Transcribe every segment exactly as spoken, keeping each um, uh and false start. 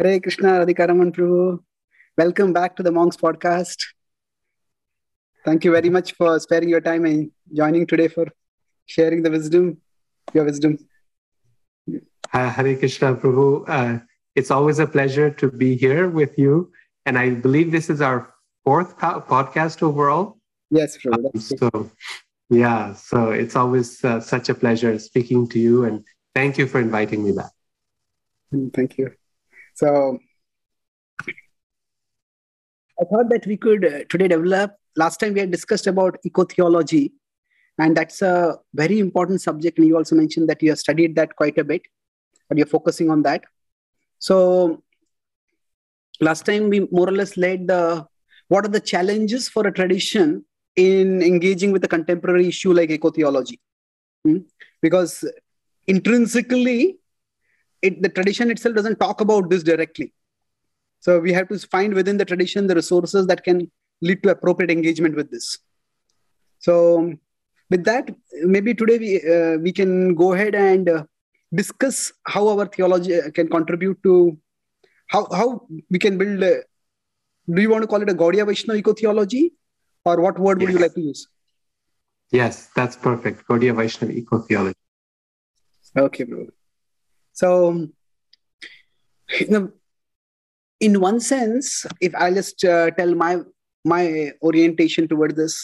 Hare Krishna, Radhika Raman Prabhu. Welcome back to the Monk's podcast. Thank you very much for sparing your time and joining today for sharing the wisdom, your wisdom. Uh, Hare Krishna, Prabhu. Uh, it's always a pleasure to be here with you. And I believe this is our fourth po- podcast overall. Yes, Prabhu. Um, so, yeah, so it's always uh, such a pleasure speaking to you. And thank you for inviting me back. Thank you. So, I thought that we could uh, today develop, last time we had discussed about eco-theology, and that's a very important subject, and you also mentioned that you have studied that quite a bit, but you're focusing on that. So, last time we more or less laid the, what are the challenges for a tradition in engaging with a contemporary issue like eco-theology? Hmm? Because intrinsically, It, the tradition itself doesn't talk about this directly. So we have to find within the tradition the resources that can lead to appropriate engagement with this. So with that, maybe today we uh, we can go ahead and uh, discuss how our theology can contribute to, how, how we can build, a, do you want to call it a Gaudiya Vaishnava eco-theology? Or what word would yes. you like to use? Yes, that's perfect. Gaudiya Vaishnava eco-theology. Okay, bro. So, you know, in one sense, if I just uh, tell my my orientation toward this,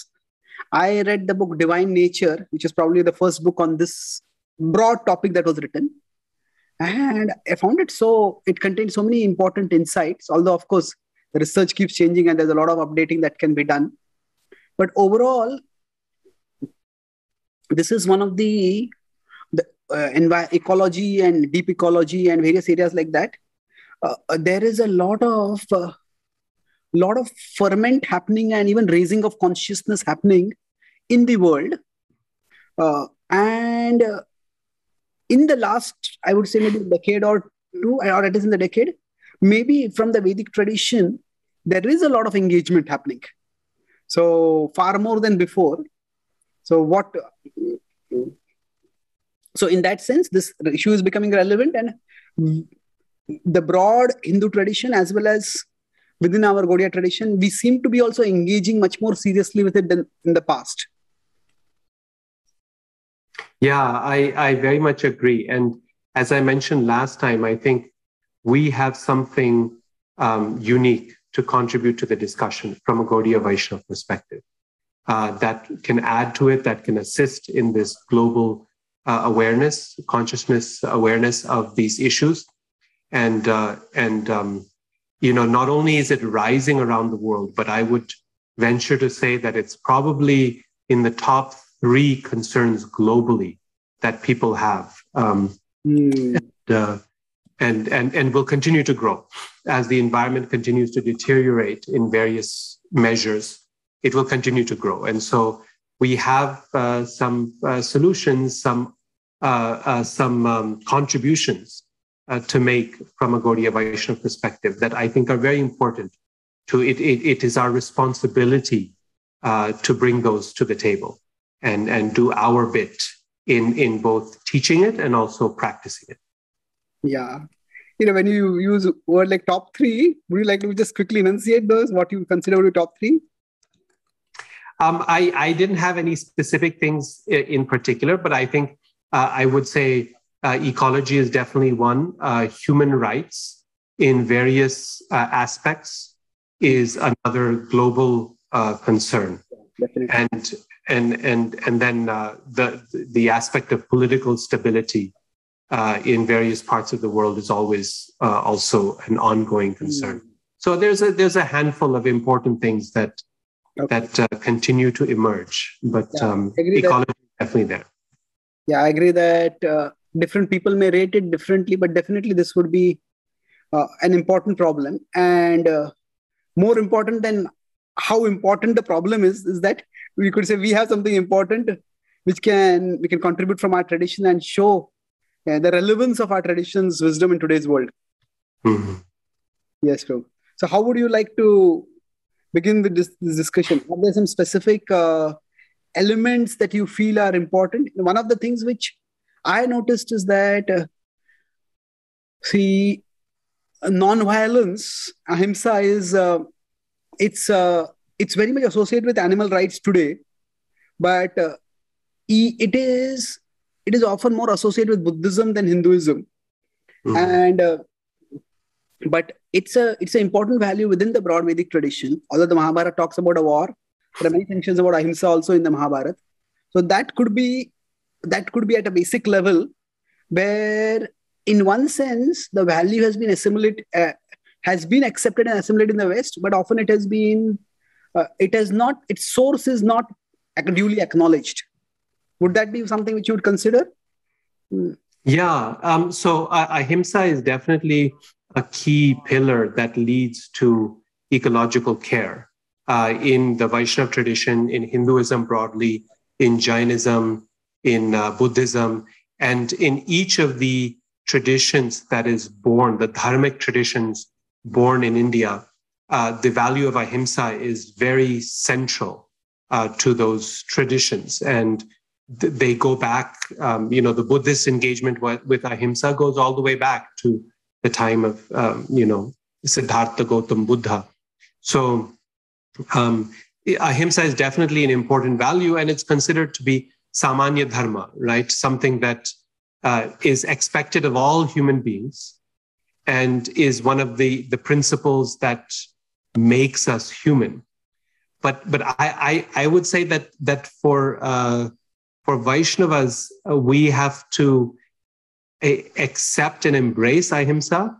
I read the book Divine Nature, which is probably the first book on this broad topic that was written. And I found it so, it contained so many important insights, although of course, the research keeps changing and there's a lot of updating that can be done. But overall, this is one of the Uh, envi- ecology and deep ecology and various areas like that, uh, there is a lot of uh, lot of ferment happening and even raising of consciousness happening in the world. Uh, and uh, in the last, I would say maybe a decade or two, or it is in the decade, maybe from the Vedic tradition, there is a lot of engagement happening. So far more than before. So what... Uh, So in that sense, this issue is becoming relevant, and the broad Hindu tradition as well as within our Gaudiya tradition, we seem to be also engaging much more seriously with it than in the past. Yeah, I, I very much agree. And as I mentioned last time, I think we have something um, unique to contribute to the discussion from a Gaudiya Vaishnava perspective uh, that can add to it, that can assist in this global Uh, awareness, consciousness awareness of these issues. And, uh, and um, you know, not only is it rising around the world, but I would venture to say that it's probably in the top three concerns globally that people have. Um, mm. and, uh, and, and, and will continue to grow as the environment continues to deteriorate in various measures. It will continue to grow. And so we have uh, some uh, solutions, some uh, uh, some um, contributions uh, to make from a Gaudiya Vaishnava perspective that I think are very important. To it, it, it is our responsibility uh, to bring those to the table and, and do our bit in in both teaching it and also practicing it. Yeah, you know, when you use word like top three, would you like to just quickly enunciate those? What you consider to be top three? Um, I, I didn't have any specific things in particular, but I think uh, I would say uh, ecology is definitely one. Uh, human rights in various uh, aspects is another global uh, concern. Definitely. And and and and then uh, the the aspect of political stability uh, in various parts of the world is always uh, also an ongoing concern. Mm. So there's a there's a handful of important things that. Okay. That uh, continue to emerge, but yeah, um, ecology is definitely there. Yeah, I agree that uh, different people may rate it differently, but definitely this would be uh, an important problem. And uh, more important than how important the problem is, is that we could say we have something important which can we can contribute from our tradition and show uh, the relevance of our tradition's wisdom in today's world. Mm-hmm. Yes, true. So how would you like to begin with this, this discussion? Are there some specific uh, elements that you feel are important? One of the things which I noticed is that, uh, see, non-violence, ahimsa is uh, it's uh, it's very much associated with animal rights today, but uh, it is it is often more associated with Buddhism than Hinduism, mm. and uh, but it's a it's an important value within the broad Vedic tradition. Although the Mahabharata talks about a war, there are many sections about ahimsa also in the Mahabharata. So that could be that could be at a basic level where, in one sense, the value has been assimilated, uh, has been accepted and assimilated in the West, but often it has been, uh, it has not, its source is not duly acknowledged. Would that be something which you would consider? Yeah. Um, so uh, ahimsa is definitely a key pillar that leads to ecological care uh, in the Vaishnava tradition, in Hinduism broadly, in Jainism, in uh, Buddhism, and in each of the traditions that is born, the dharmic traditions born in India, uh, the value of ahimsa is very central uh, to those traditions. And th- they go back, um, you know, the Buddhist engagement w- with ahimsa goes all the way back to the time of, um, you know, Siddhartha Gautama Buddha. So um, ahimsa is definitely an important value, and it's considered to be samanya dharma, right? Something that Uh, is expected of all human beings and is one of the, the principles that makes us human. But but I, I, I would say that that for uh, for Vaishnavas, uh, we have to a- accept and embrace ahimsa,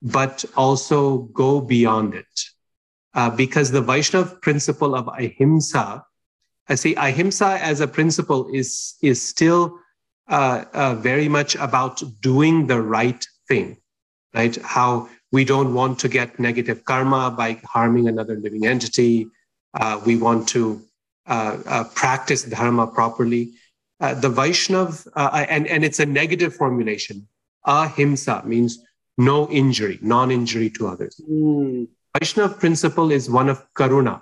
but also go beyond it. Uh, because the Vaishnava principle of ahimsa, I see ahimsa as a principle is is still Uh, uh, very much about doing the right thing, right? How we don't want to get negative karma by harming another living entity. Uh, we want to uh, uh, practice dharma properly. Uh, the Vaishnav, uh, and, and it's a negative formulation. Ahimsa means no injury, non-injury to others. Mm. Vaishnav principle is one of karuna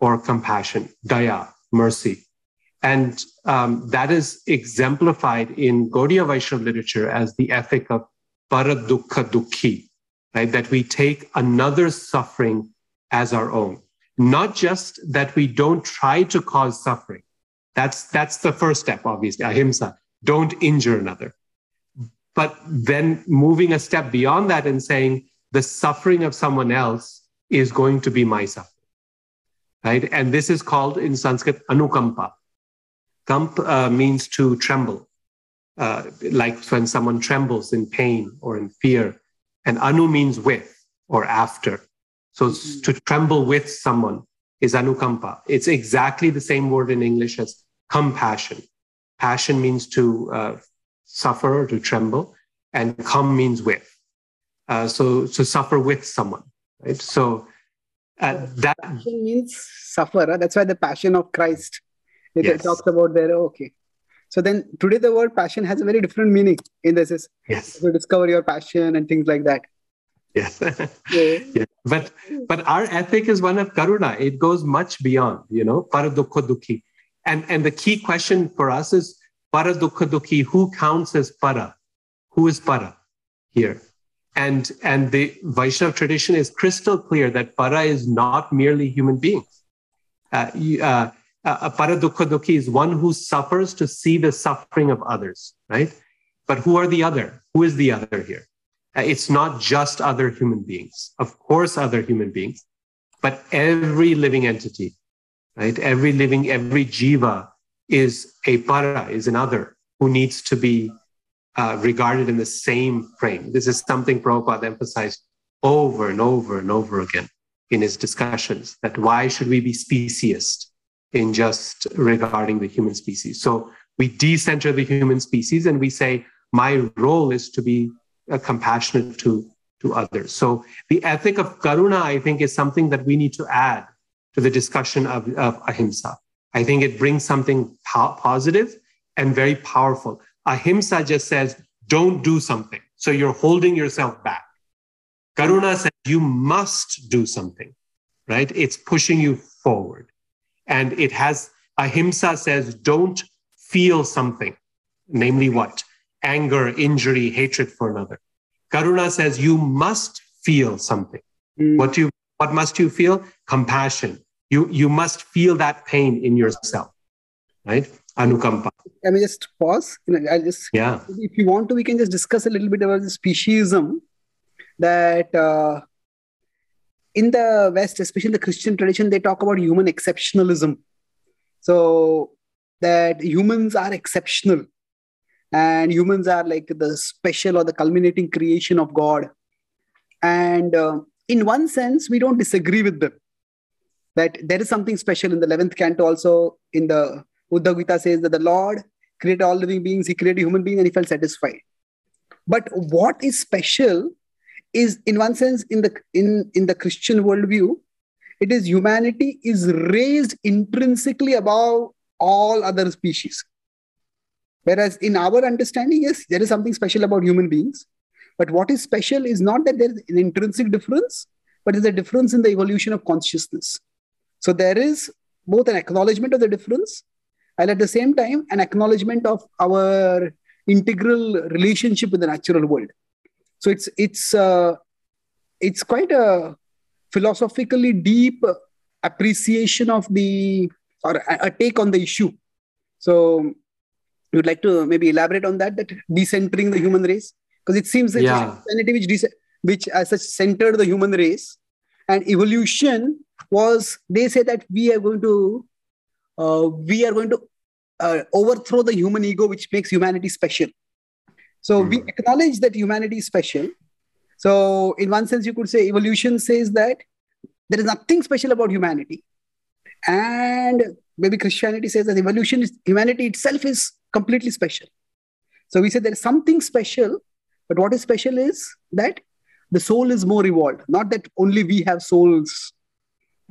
or compassion, daya, mercy. And um, that is exemplified in Gaudiya Vaishnava literature as the ethic of paradukha dukhi, right? That we take another's suffering as our own. Not just that we don't try to cause suffering. That's, that's the first step, obviously, ahimsa. Don't injure another. But then moving a step beyond that and saying the suffering of someone else is going to be my suffering, right? And this is called in Sanskrit anukampa. Kamp uh, means to tremble, uh, like when someone trembles in pain or in fear. And anu means with or after. So mm-hmm. to tremble with someone is anukampa. It's exactly the same word in English as compassion. Passion means to uh, suffer or to tremble, and kam means with. Uh, so to suffer with someone, right? So uh, that passion means suffer. Huh? That's why the passion of Christ. It yes. talks about there. Okay. So then today the word passion has a very different meaning in this is yes. to discover your passion and things like that. Yes. yeah. Yeah. But but our ethic is one of karuna. It goes much beyond, you know, paradukha dukhi. And, and the key question for us is paradukha dukhi, who counts as para? Who is para here? And, and the Vaishnava tradition is crystal clear that para is not merely human beings. Uh, uh, Uh, a paradukha dukhi is one who suffers to see the suffering of others, right? But who are the other? Who is the other here? Uh, it's not just other human beings. Of course, other human beings, but every living entity, right? Every living, every jiva is a para, is an other who needs to be uh, regarded in the same frame. This is something Prabhupada emphasized over and over and over again in his discussions, that why should we be speciesist in just regarding the human species? So we decenter the human species and we say, my role is to be uh, compassionate to, to others. So the ethic of karuna, I think, is something that we need to add to the discussion of, of ahimsa. I think it brings something po- positive and very powerful. Ahimsa just says, don't do something. So you're holding yourself back. Karuna says, you must do something, right? It's pushing you forward. And it has, ahimsa says, don't feel something, namely what? Anger, injury, hatred for another. Karuna says, you must feel something. Mm. What do you, what must you feel? Compassion. You, you must feel that pain in yourself, right? Anukampa. I mean, just pause. I'll just, yeah. If you want to, we can just discuss a little bit about the speciesism that uh, in the West, especially in the Christian tradition, they talk about human exceptionalism. So that humans are exceptional and humans are like the special or the culminating creation of God. And uh, in one sense, we don't disagree with them. That there is something special in the eleventh canto also in the Uddhava Gita says that the Lord created all living beings, he created human beings and he felt satisfied. But what is special is in one sense, in the, in, in the Christian worldview, it is humanity is raised intrinsically above all other species. Whereas in our understanding, yes, there is something special about human beings. But what is special is not that there is an intrinsic difference, but there's a difference in the evolution of consciousness. So there is both an acknowledgement of the difference, and at the same time, an acknowledgement of our integral relationship with the natural world. So it's it's uh, it's quite a philosophically deep appreciation of the, or a, a take on the issue. So you'd like to maybe elaborate on that, that decentering the human race? Because it seems that yeah. Christianity which, de- which as such centered the human race, and evolution was, they say that we are going to Uh, we are going to uh, overthrow the human ego, which makes humanity special. So mm. we acknowledge that humanity is special. So in one sense, you could say evolution says that there is nothing special about humanity. And maybe Christianity says that evolution is, humanity itself is completely special. So we say there is something special, but what is special is that the soul is more evolved. Not that only we have souls.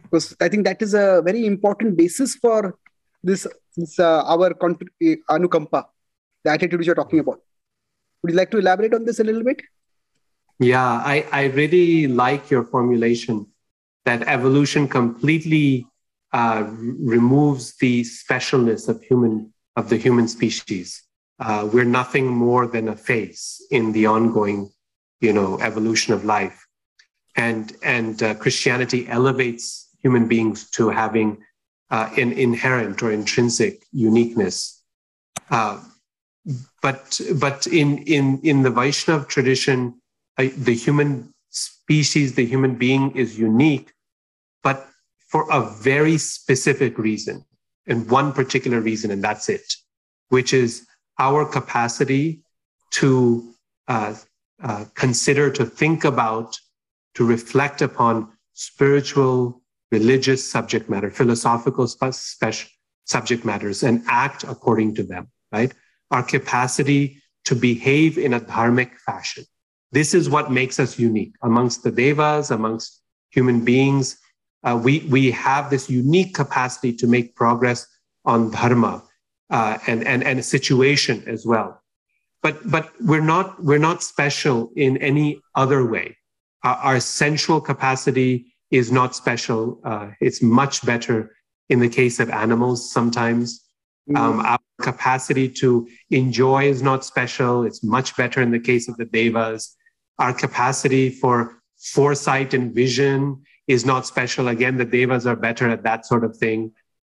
Because I think that is a very important basis for this, this uh, our contri- uh, anukampa, the attitude which you're talking about. Would you like to elaborate on this a little bit? Yeah, I, I really like your formulation that evolution completely uh, removes the specialness of human of the human species. Uh, we're nothing more than a phase in the ongoing, you know, evolution of life. And and uh, Christianity elevates human beings to having uh, an inherent or intrinsic uniqueness. Uh, but but in in in the Vaishnava tradition, uh, the human species, the human being is unique, but for a very specific reason, and one particular reason, and that's it, which is our capacity to uh, uh, consider, to think about, to reflect upon spiritual, religious subject matter, philosophical special subject matters, and act according to them, right? Our capacity to behave in a dharmic fashion. This is what makes us unique. Amongst the devas, amongst human beings, uh, we, we have this unique capacity to make progress on dharma uh, and, and, and a situation as well. But, but we're not, we're not special in any other way. Our sensual capacity is not special. Uh, it's much better in the case of animals sometimes. Mm-hmm. Um, our capacity to enjoy is not special. It's much better in the case of the devas. Our capacity for foresight and vision is not special. Again, the devas are better at that sort of thing.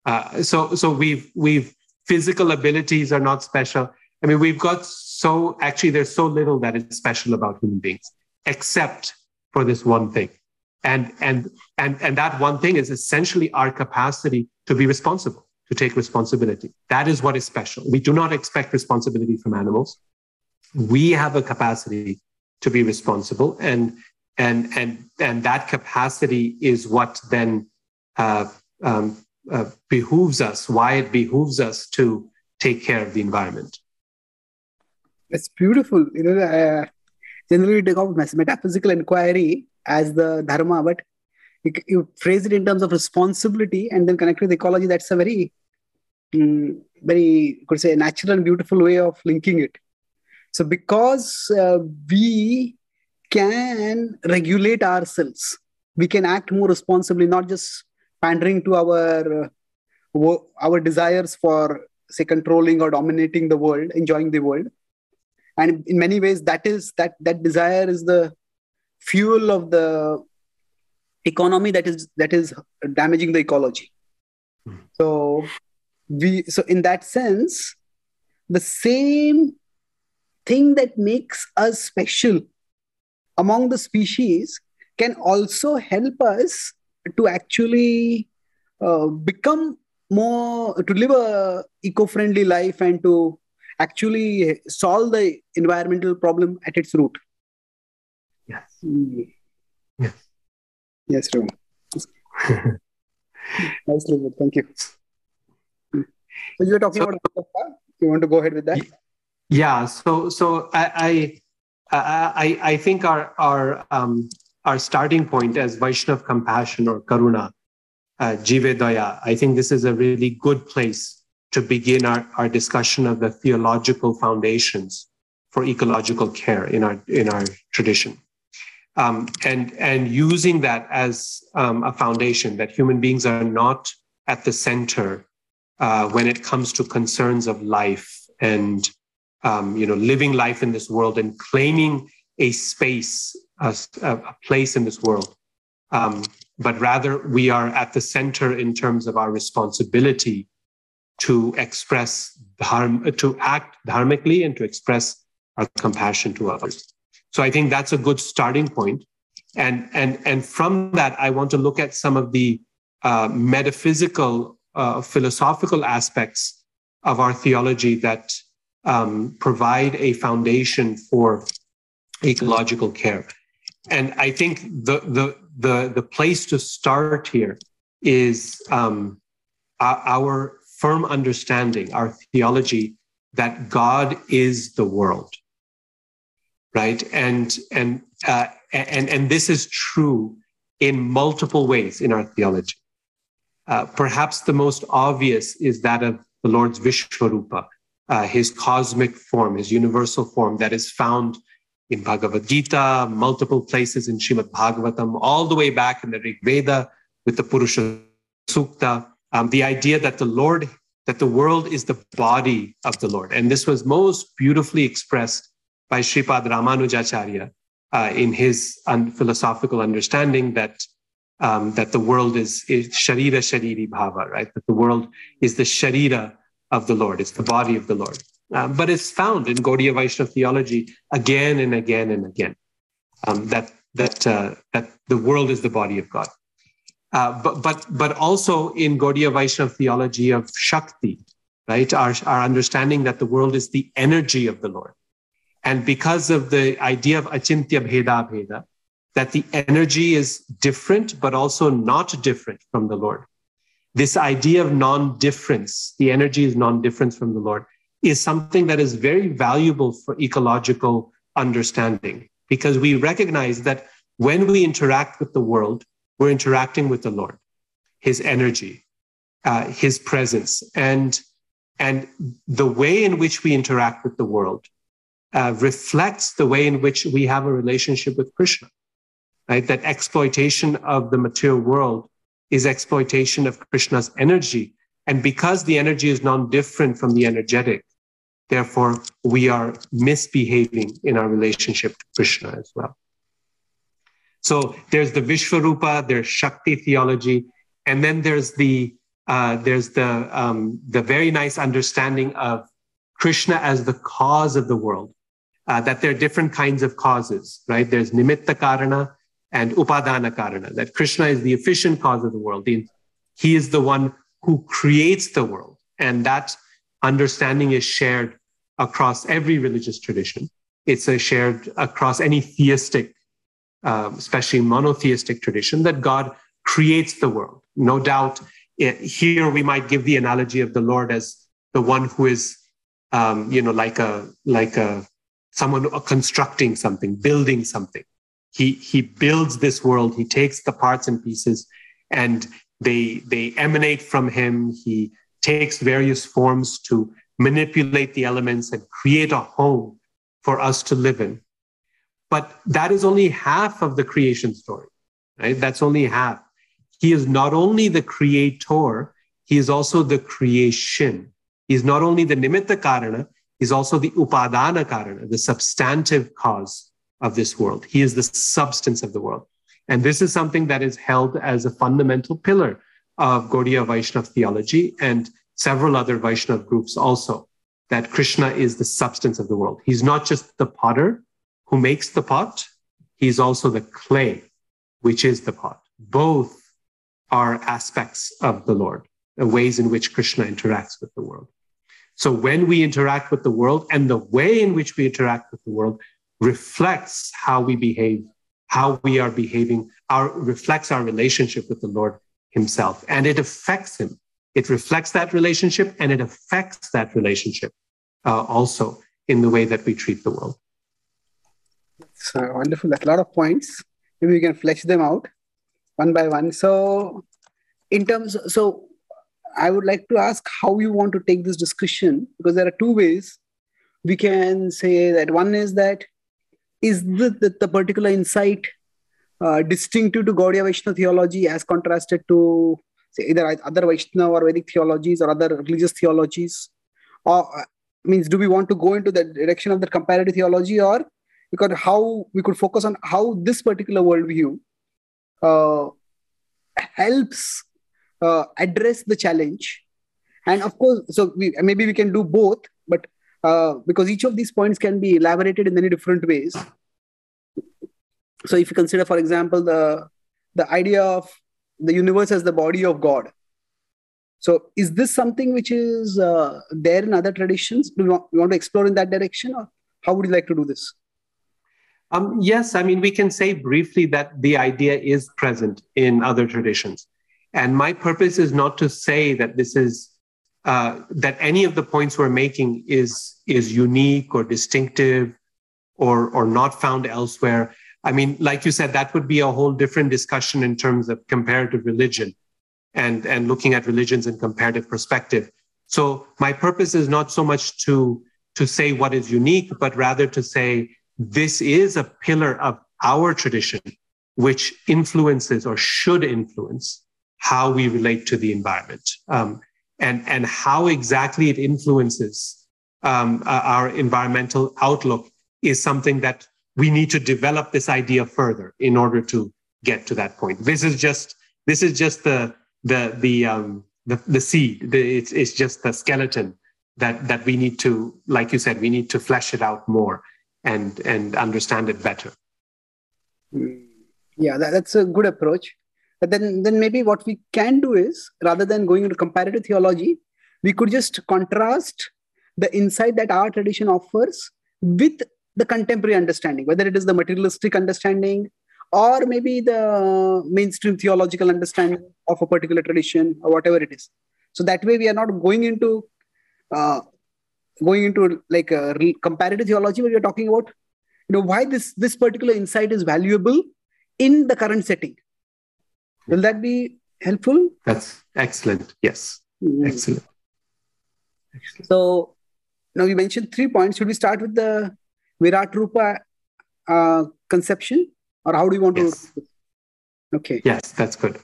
Uh, so so we've, we've physical abilities are not special. I mean, we've got so, actually there's so little that is special about human beings, except for this one thing. And, and, and, and that one thing is essentially our capacity to be responsible, to take responsibility. That is what is special. We do not expect responsibility from animals. We have a capacity to be responsible. And, and, and, and that capacity is what then uh, um, uh, behooves us, why it behooves us to take care of the environment. That's beautiful. You know, uh... Generally, we take out metaphysical inquiry as the dharma, but you, you phrase it in terms of responsibility and then connect with ecology. That's a very, um, very, you could say, natural and beautiful way of linking it. So, because uh, we can regulate ourselves, we can act more responsibly, not just pandering to our uh, wo- our desires for, say, controlling or dominating the world, enjoying the world. And in many ways, that is that that desire is the fuel of the economy that is that is damaging the ecology. Mm-hmm. So we so in that sense, the same thing that makes us special among the species can also help us to actually uh, become more, to live a eco-friendly life and to actually solve the environmental problem at its root. Yes. Mm. Yes. Yes, Ram. Nicely good. Thank you. So you were talking so, about Gaudiya. You want to go ahead with that? Yeah. So, so I, I, I, I think our our um, our starting point as Vaishnav compassion or karuna, uh, jive daya. I think this is a really good place to begin our, our discussion of the theological foundations for ecological care in our in our tradition, um, and and using that as um, a foundation that human beings are not at the center. Uh, when it comes to concerns of life and, um, you know, living life in this world and claiming a space, a, a place in this world. Um, but rather we are at the center in terms of our responsibility to express, dharma, to act dharmically and to express our compassion to others. So I think that's a good starting point. And, and, and from that, I want to look at some of the uh, metaphysical Uh, philosophical aspects of our theology that um, provide a foundation for ecological care. And I think the the the, the place to start here is um, our, our firm understanding, our theology that God is the world, right? And and uh, and and this is true in multiple ways in our theology. Uh, perhaps the most obvious is that of the Lord's Vishvarupa, uh, his cosmic form, his universal form that is found in Bhagavad Gita, multiple places in Srimad Bhagavatam, all the way back in the Rig Veda with the Purusha Sukta. Um, the idea that the Lord, that the world is the body of the Lord. And this was most beautifully expressed by Sripad Ramanujacharya uh, in his un- philosophical understanding that Um, that the world is, is sharira shariri bhava, right? That the world is the sharira of the Lord. It's the body of the Lord. Um, but it's found in Gaudiya Vaishnava theology again and again and again, um, that that uh, that the world is the body of God. Uh, but, but, but also in Gaudiya Vaishnava theology of Shakti, right? Our, our understanding that the world is the energy of the Lord. And because of the idea of achintya bheda bheda, that the energy is different, but also not different from the Lord. This idea of non-difference, the energy is non-difference from the Lord, is something that is very valuable for ecological understanding, because we recognize that when we interact with the world, we're interacting with the Lord, his energy, uh, his presence. And, and the way in which we interact with the world uh, reflects the way in which we have a relationship with Krishna. Right, that exploitation of the material world is exploitation of Krishna's energy. And because the energy is non-different from the energetic, therefore we are misbehaving in our relationship to Krishna as well. So there's the Vishvarupa, there's Shakti theology, and then there's the uh, there's the um, the very nice understanding of Krishna as the cause of the world, uh, that there are different kinds of causes, right? There's nimitta karana, and upadana karana, that Krishna is the efficient cause of the world. He is the one who creates the world. And that understanding is shared across every religious tradition. It's a shared across any theistic, um, especially monotheistic tradition, that God creates the world. No doubt it, here we might give the analogy of the Lord as the one who is, um, you know, like a, like a, someone constructing something, building something. He, he builds this world. He takes the parts and pieces and they, they emanate from him. He takes various forms to manipulate the elements and create a home for us to live in. But that is only half of the creation story, right? That's only half. He is not only the creator, he is also the creation. He's not only the nimitta karana, he's also the upadana karana, the substantive cause of this world. He is the substance of the world. And this is something that is held as a fundamental pillar of Gaudiya Vaishnava theology and several other Vaishnava groups also, that Krishna is the substance of the world. He's not just the potter who makes the pot, he's also the clay, which is the pot. Both are aspects of the Lord, the ways in which Krishna interacts with the world. So when we interact with the world, and the way in which we interact with the world reflects how we behave, how we are behaving, our, reflects our relationship with the Lord himself. And it affects him. It reflects that relationship, and it affects that relationship uh, also in the way that we treat the world. So wonderful. That's a lot of points. Maybe we can flesh them out one by one. So in terms, of, so I would like to ask how you want to take this discussion, because there are two ways we can say that. One is that, is the, the, the particular insight uh, distinctive to Gaudiya Vaishnava theology as contrasted to say, either other Vaishnava or Vedic theologies or other religious theologies? Or uh, means, do we want to go into the direction of the comparative theology, or because how we could focus on how this particular worldview uh, helps uh, address the challenge? And of course, so we, maybe we can do both, but uh, because each of these points can be elaborated in many different ways. So if you consider, for example, the, the idea of the universe as the body of God. So is this something which is uh, there in other traditions? Do you want, you want to explore in that direction, or how would you like to do this? Um, yes, I mean, we can say briefly that the idea is present in other traditions. And my purpose is not to say that this is, uh, that any of the points we're making is, is unique or distinctive or, or not found elsewhere. I mean, like you said, that would be a whole different discussion in terms of comparative religion and, and looking at religions in comparative perspective. So my purpose is not so much to, to say what is unique, but rather to say, this is a pillar of our tradition, which influences or should influence how we relate to the environment, um, and, and how exactly it influences um, uh, our environmental outlook is something that we need to develop this idea further in order to get to that point. This is just, this is just the, the, the, um, the, the seed. The, it's, it's just the skeleton that, that we need to, like you said, we need to flesh it out more and and understand it better. Yeah, that, that's a good approach. But then, then maybe what we can do is, rather than going into comparative theology, we could just contrast the insight that our tradition offers with the contemporary understanding, whether it is the materialistic understanding or maybe the mainstream theological understanding of a particular tradition or whatever it is. So that way we are not going into uh, going into like a comparative theology, where you're talking about, you know, why this, this particular insight is valuable in the current setting. Will that be helpful? That's excellent. Yes. Mm. Excellent. Excellent. So now you mentioned three points. Should we start with the Virat Rupa uh, conception, or how do you want yes. to? Okay. Yes, that's good.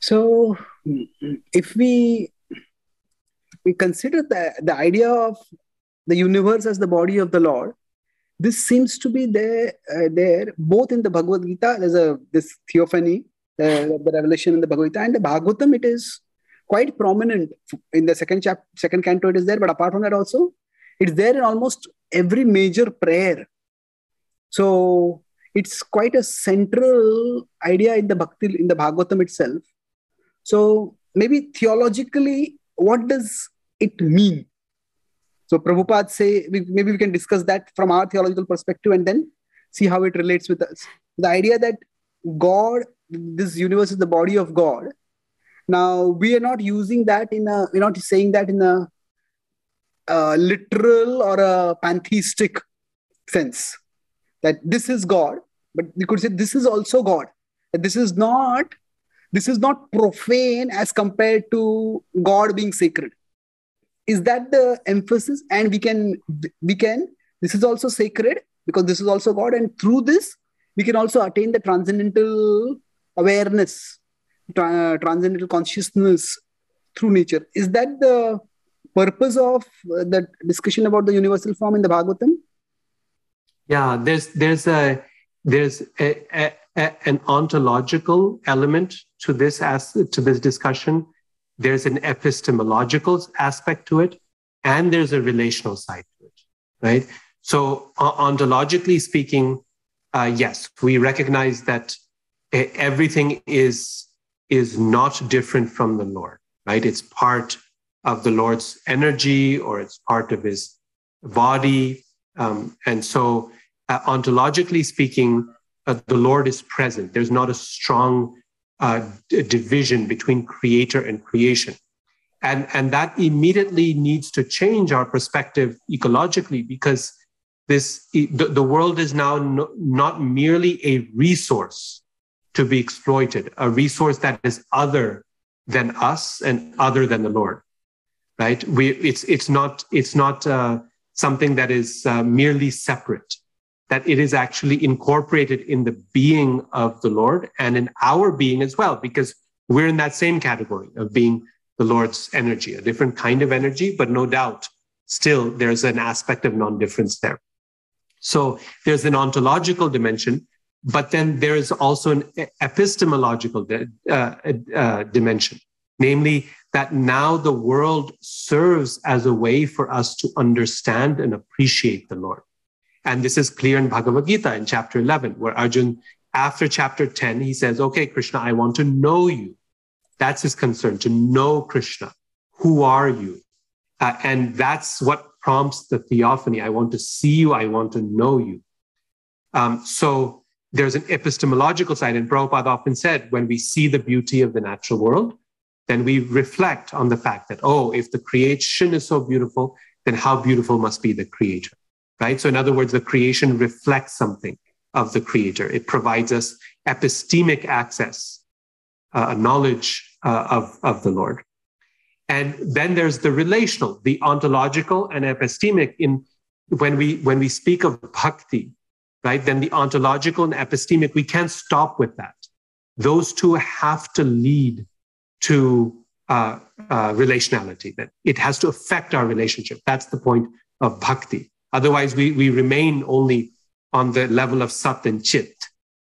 So if we, we consider the, the idea of the universe as the body of the Lord, this seems to be there, uh, there both in the Bhagavad Gita, there's a, this theophany, uh, the revelation in the Bhagavad Gita, and the Bhagavatam, it is quite prominent. In the second chapter, second canto, it is there, but apart from that also, it's there in almost every major prayer. So it's quite a central idea in the Bhakti, in the Bhagavatam itself. So maybe theologically, what does it mean? So Prabhupada say, we, maybe we can discuss that from our theological perspective and then see how it relates with us. The idea that God, this universe is the body of God. Now, we are not using that in a, we're not saying that in a, a literal or a pantheistic sense, that this is God, but we could say this is also God. That this is not This is not profane as compared to God being sacred. Is that the emphasis? And we can, we can, this is also sacred because this is also God. And through this, we can also attain the transcendental awareness, tra- transcendental consciousness through nature. Is that the purpose of the discussion about the universal form in the Bhagavatam? Yeah, there's there's a there's a, a, a, an ontological element to this as to this discussion. There's an epistemological aspect to it, and there's a relational side to it, right? So uh, ontologically speaking, uh, yes, we recognize that uh, everything is is not different from the Lord, right? It's part of the Lord's energy, or it's part of his body. Um, and so uh, ontologically speaking, uh, the Lord is present. There's not a strong uh, d- division between creator and creation. And, and that immediately needs to change our perspective ecologically, because this the, the world is now no, not merely a resource to be exploited, a resource that is other than us and other than the Lord, right? We it's it's not it's not uh, something that is uh, merely separate, that it is actually incorporated in the being of the Lord and in our being as well, because we're in that same category of being the Lord's energy, a different kind of energy, but no doubt, still there's an aspect of non-difference there. So there's an ontological dimension, but then there is also an epistemological uh, uh, dimension, namely that now the world serves as a way for us to understand and appreciate the Lord. And this is clear in Bhagavad Gita in chapter eleven, where Arjun, after chapter ten, he says, okay, Krishna, I want to know you. That's his concern, to know Krishna. Who are you? Uh, and that's what prompts the theophany. I want to see you. I want to know you. Um, so there's an epistemological side. And Prabhupada often said, when we see the beauty of the natural world, then we reflect on the fact that, oh, if the creation is so beautiful, then how beautiful must be the creator, right? So in other words, the creation reflects something of the creator. It provides us epistemic access, a uh, knowledge uh, of, of the Lord. And then there's the relational, the ontological and epistemic. In when we when we speak of bhakti, right, then the ontological and epistemic, we can't stop with that. Those two have to lead to uh, uh, relationality. That it has to affect our relationship. That's the point of bhakti. Otherwise, we, we remain only on the level of sat and chit.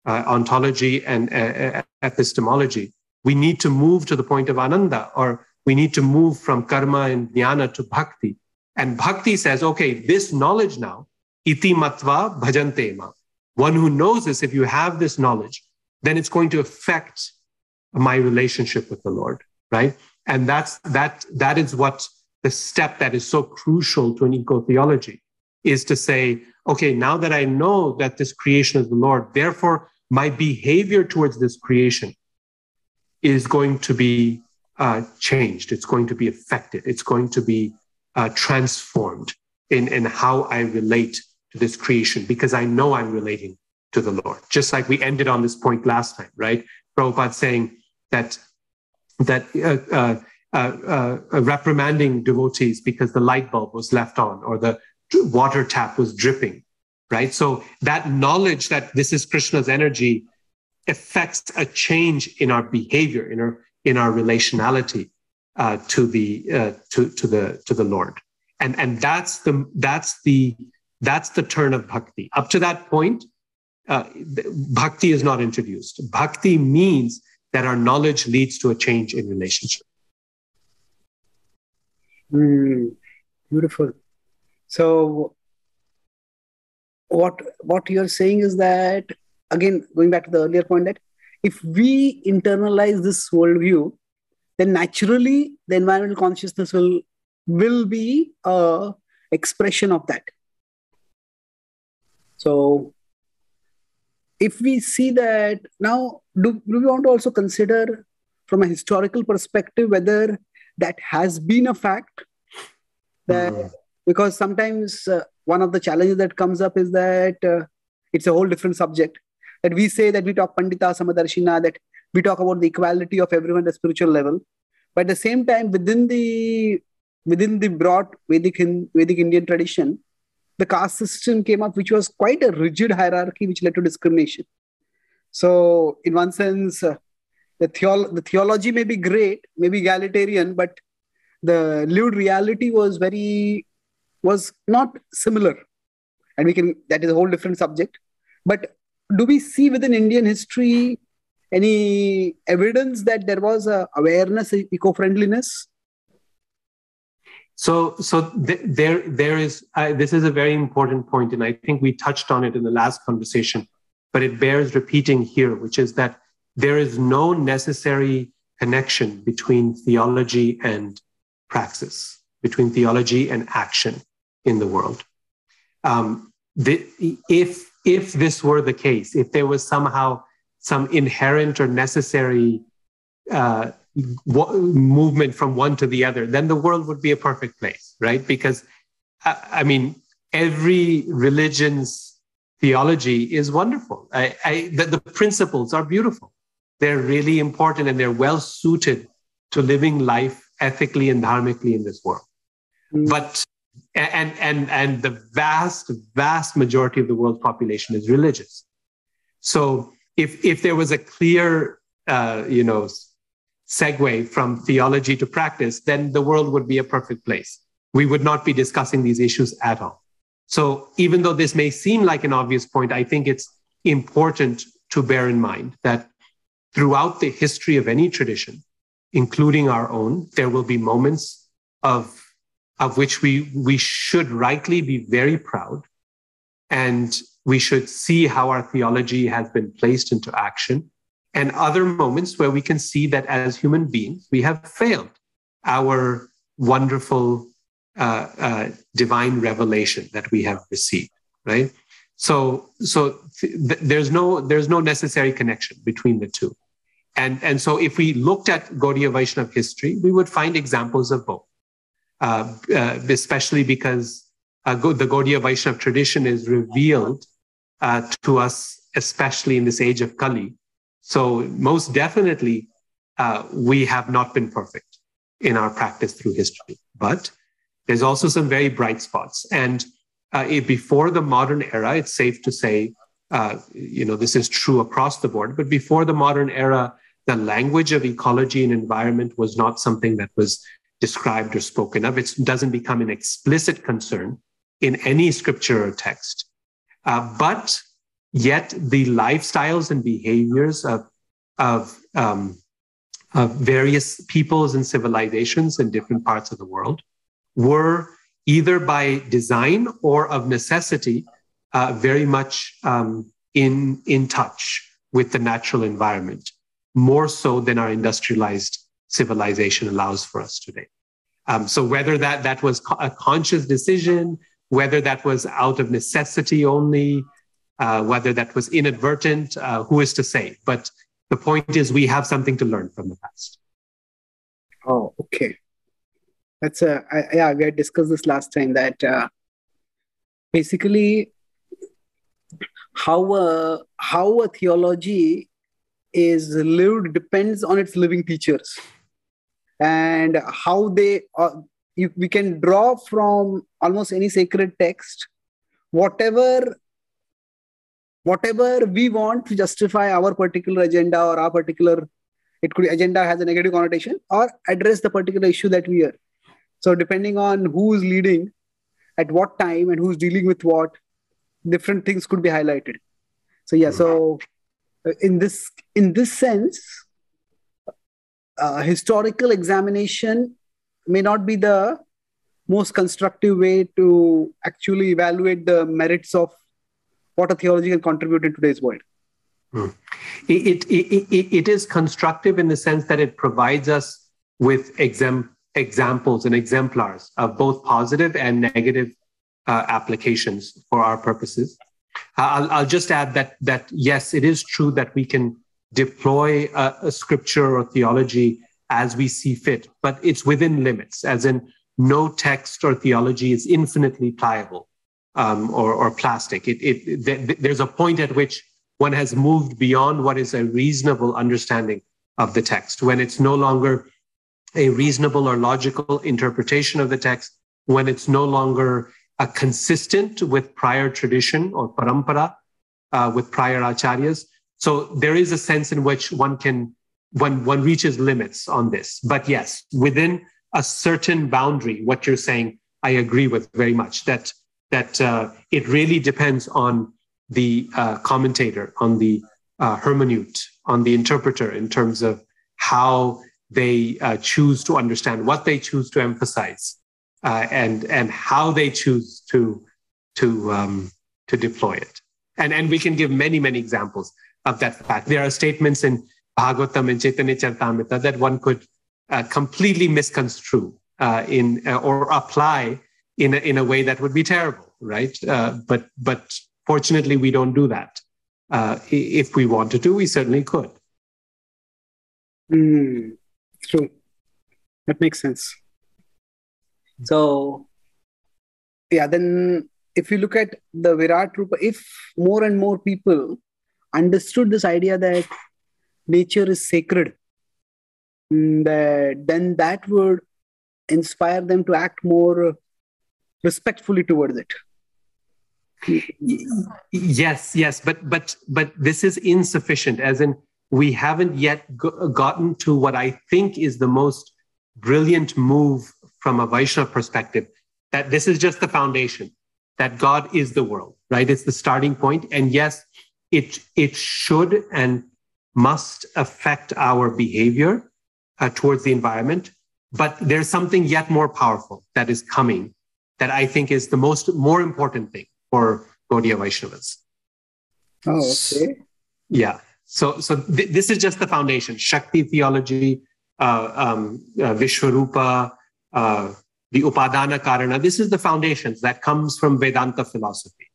Uh, ontology and uh, epistemology. We need to move to the point of ananda, or we need to move from karma and jnana to bhakti. And bhakti says, okay, this knowledge now, iti matva bhajantema. One who knows this, if you have this knowledge, then it's going to affect my relationship with the Lord, right? And that's that. That is what the step that is so crucial to an eco-theology is, to say, okay, now that I know that this creation is the Lord, therefore my behavior towards this creation is going to be uh, changed. It's going to be affected. It's going to be uh, transformed in, in how I relate to this creation, because I know I'm relating to the Lord. Just like we ended on this point last time, right? Prabhupada saying that that uh, uh, uh, uh, reprimanding devotees because the light bulb was left on, or the water tap was dripping, right? So that knowledge that this is Krishna's energy affects a change in our behavior, in our in our relationality uh, to the uh, to to the to the Lord, and and that's the that's the that's the turn of bhakti. Up to that point, uh, bhakti is not introduced. Bhakti means that our knowledge leads to a change in relationship. Mm, beautiful. So what what you're saying is that, again, going back to the earlier point, that if we internalize this worldview, then naturally the environmental consciousness will, will be an expression of that. So if we see that, now, do, do we want to also consider from a historical perspective whether that has been a fact? That... Mm-hmm. Because sometimes uh, one of the challenges that comes up is that uh, it's a whole different subject. That we say that we talk Pandita, Samadarshina, that we talk about the equality of everyone at a spiritual level. But at the same time, within the within the broad Vedic, Vedic Indian tradition, the caste system came up, which was quite a rigid hierarchy, which led to discrimination. So in one sense, uh, the, theolo- the theology may be great, may be egalitarian, but the lived reality was very... was not similar. and we can, that is a whole different subject. But do we see within Indian history any evidence that there was a awareness, eco-friendliness? So, so th- there, there is. Uh, this is a very important point, and I think we touched on it in the last conversation, but it bears repeating here, which is that there is no necessary connection between theology and praxis, between theology and action in the world. Um, the, if if this were the case, if there was somehow some inherent or necessary uh, movement from one to the other, then the world would be a perfect place, right? Because, I mean, every religion's theology is wonderful. I, I, the, the principles are beautiful. They're really important and they're well suited to living life ethically and dharmically in this world. Mm. But, and, and, and the vast, vast majority of the world's population is religious. So if, if there was a clear, uh, you know, segue from theology to practice, then the world would be a perfect place. We would not be discussing these issues at all. So even though this may seem like an obvious point, I think it's important to bear in mind that throughout the history of any tradition, including our own, there will be moments of, of which we, we should rightly be very proud, and we should see how our theology has been placed into action, and other moments where we can see that as human beings, we have failed our wonderful uh, uh, divine revelation that we have received, right? So, so th- th- there's no there's no necessary connection between the two. And, and so if we looked at Gaudiya Vaishnava history, we would find examples of both, uh, uh, especially because uh, the Gaudiya Vaishnava tradition is revealed uh, to us, especially in this age of Kali. So most definitely, uh, we have not been perfect in our practice through history. But there's also some very bright spots. And uh, it, before the modern era, it's safe to say, uh, you know, this is true across the board. But before the modern era, the language of ecology and environment was not something that was described or spoken of. It doesn't become an explicit concern in any scripture or text. Uh, but... Yet the lifestyles and behaviors of, of, um, of various peoples and civilizations in different parts of the world were either by design or of necessity uh, very much um, in, in touch with the natural environment, more so than our industrialized civilization allows for us today. Um, so whether that, that was a conscious decision, whether that was out of necessity only, Uh, whether that was inadvertent, uh, who is to say? But the point is, we have something to learn from the past. Oh, okay. That's a, I, yeah, we had discussed this last time that uh, basically how a, how a theology is lived depends on its living teachers, and how they, uh, if we can draw from almost any sacred text, whatever Whatever we want to justify our particular agenda or our particular, it could agenda has a negative connotation or address the particular issue that we are. So depending on who's leading at what time and who's dealing with what, different things could be highlighted. So yeah, so in this, in this sense, uh, historical examination may not be the most constructive way to actually evaluate the merits of what a theology can contribute in today's world. Mm. It, it, it, it is constructive in the sense that it provides us with exem- examples and exemplars of both positive and negative uh, applications for our purposes. I'll, I'll just add that, that, yes, it is true that we can deploy a, a scripture or theology as we see fit, but it's within limits, as in no text or theology is infinitely pliable. Um, or, or plastic. It, it, th- there's a point at which one has moved beyond what is a reasonable understanding of the text, when it's no longer a reasonable or logical interpretation of the text, when it's no longer uh, consistent with prior tradition or parampara, uh, with prior acharyas. So there is a sense in which one can, one, one reaches limits on this. But yes, within a certain boundary, what you're saying, I agree with very much, that that uh, it really depends on the uh, commentator, on the uh, hermeneut, on the interpreter in terms of how they uh, choose to understand, what they choose to emphasize, uh, and and how they choose to to um, to deploy it. And and we can give many many examples of that fact. There are statements in Bhagavatam and Chaitanya Charitamrita that one could uh, completely misconstrue uh, in uh, or apply in a, in a way that would be terrible, right? Uh, but but fortunately, we don't do that. Uh, if we wanted to, we certainly could. Mm, true. That makes sense. So, yeah, then if you look at the Virat Rupa, if more and more people understood this idea that nature is sacred, that then that would inspire them to act more respectfully towards it. Yes, yes, but but but this is insufficient. As in, we haven't yet go- gotten to what I think is the most brilliant move from a Vaishnava perspective. That this is just the foundation. That God is the world, right? It's the starting point, and yes, it it should and must affect our behavior uh, towards the environment. But there's something yet more powerful that is coming, that I think is the most more important thing for Gaudiya Vaishnavas. Oh, okay. Yeah. So, so th- this is just the foundation. Shakti theology, uh, um, uh, Vishvarupa, uh, the upadana karana. This is the foundations that comes from Vedanta philosophy,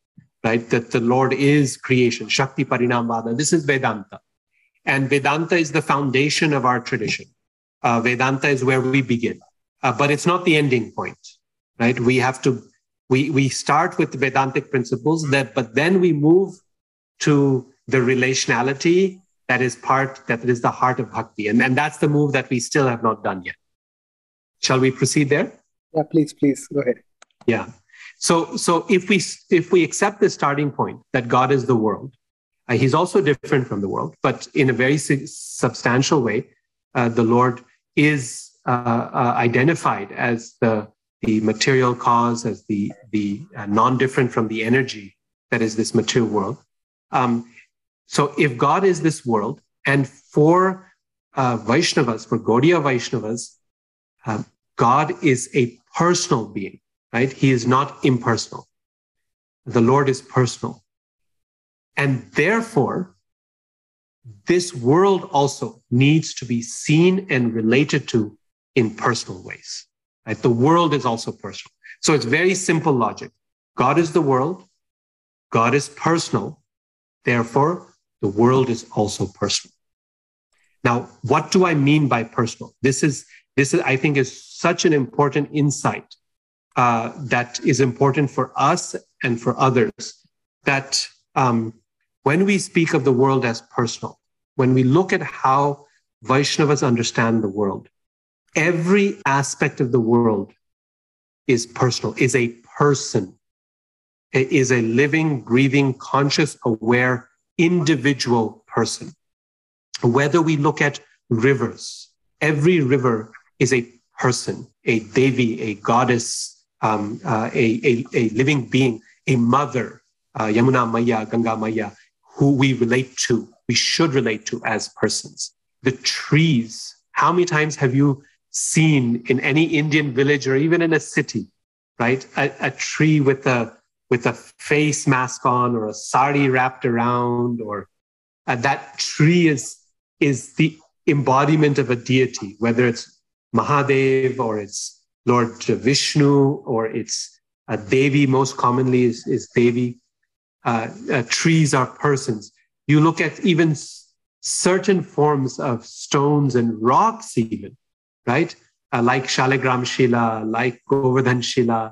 right? That the Lord is creation. Shakti parinamvada. This is Vedanta. And Vedanta is the foundation of our tradition. Uh, Vedanta is where we begin, uh, but it's not the ending point, right? We have to, we we start with Vedantic principles, that, but then we move to the relationality that is part, that is the heart of bhakti. And, and that's the move that we still have not done yet. Shall we proceed there? Yeah, please, please, go ahead. Yeah. So, so if we, if we accept this starting point that God is the world, Uh, he's also different from the world, but in a very su- substantial way, uh, the Lord is uh, uh, identified as the, the material cause, as the, the uh, non-different from the energy that is this material world. Um, so if God is this world, and for uh, Vaishnavas, for Gaudiya Vaishnavas, uh, God is a personal being, right? He is not impersonal. The Lord is personal. And therefore, this world also needs to be seen and related to in personal ways. Right? The world is also personal. So it's very simple logic. God is the world. God is personal. Therefore, the world is also personal. Now, what do I mean by personal? This is, this is, I think, is such an important insight uh, that is important for us and for others, that um, when we speak of the world as personal, when we look at how Vaishnavas understand the world, every aspect of the world is personal, is a person, is a living, breathing, conscious, aware, individual person. Whether we look at rivers, every river is a person, a Devi, a goddess, um, uh, a, a, a living being, a mother, uh, Yamuna Maya, Ganga Maya, who we relate to, we should relate to as persons. The trees, how many times have you seen in any Indian village or even in a city, right? A, a tree with a with a face mask on or a sari wrapped around, or uh, that tree is, is the embodiment of a deity, whether it's Mahadev or it's Lord Vishnu or it's uh, Devi, most commonly is, is Devi. Uh, uh, trees are persons. You look at even s- certain forms of stones and rocks even, right? Uh, like Shaligram Shila, like Govardhan Shila.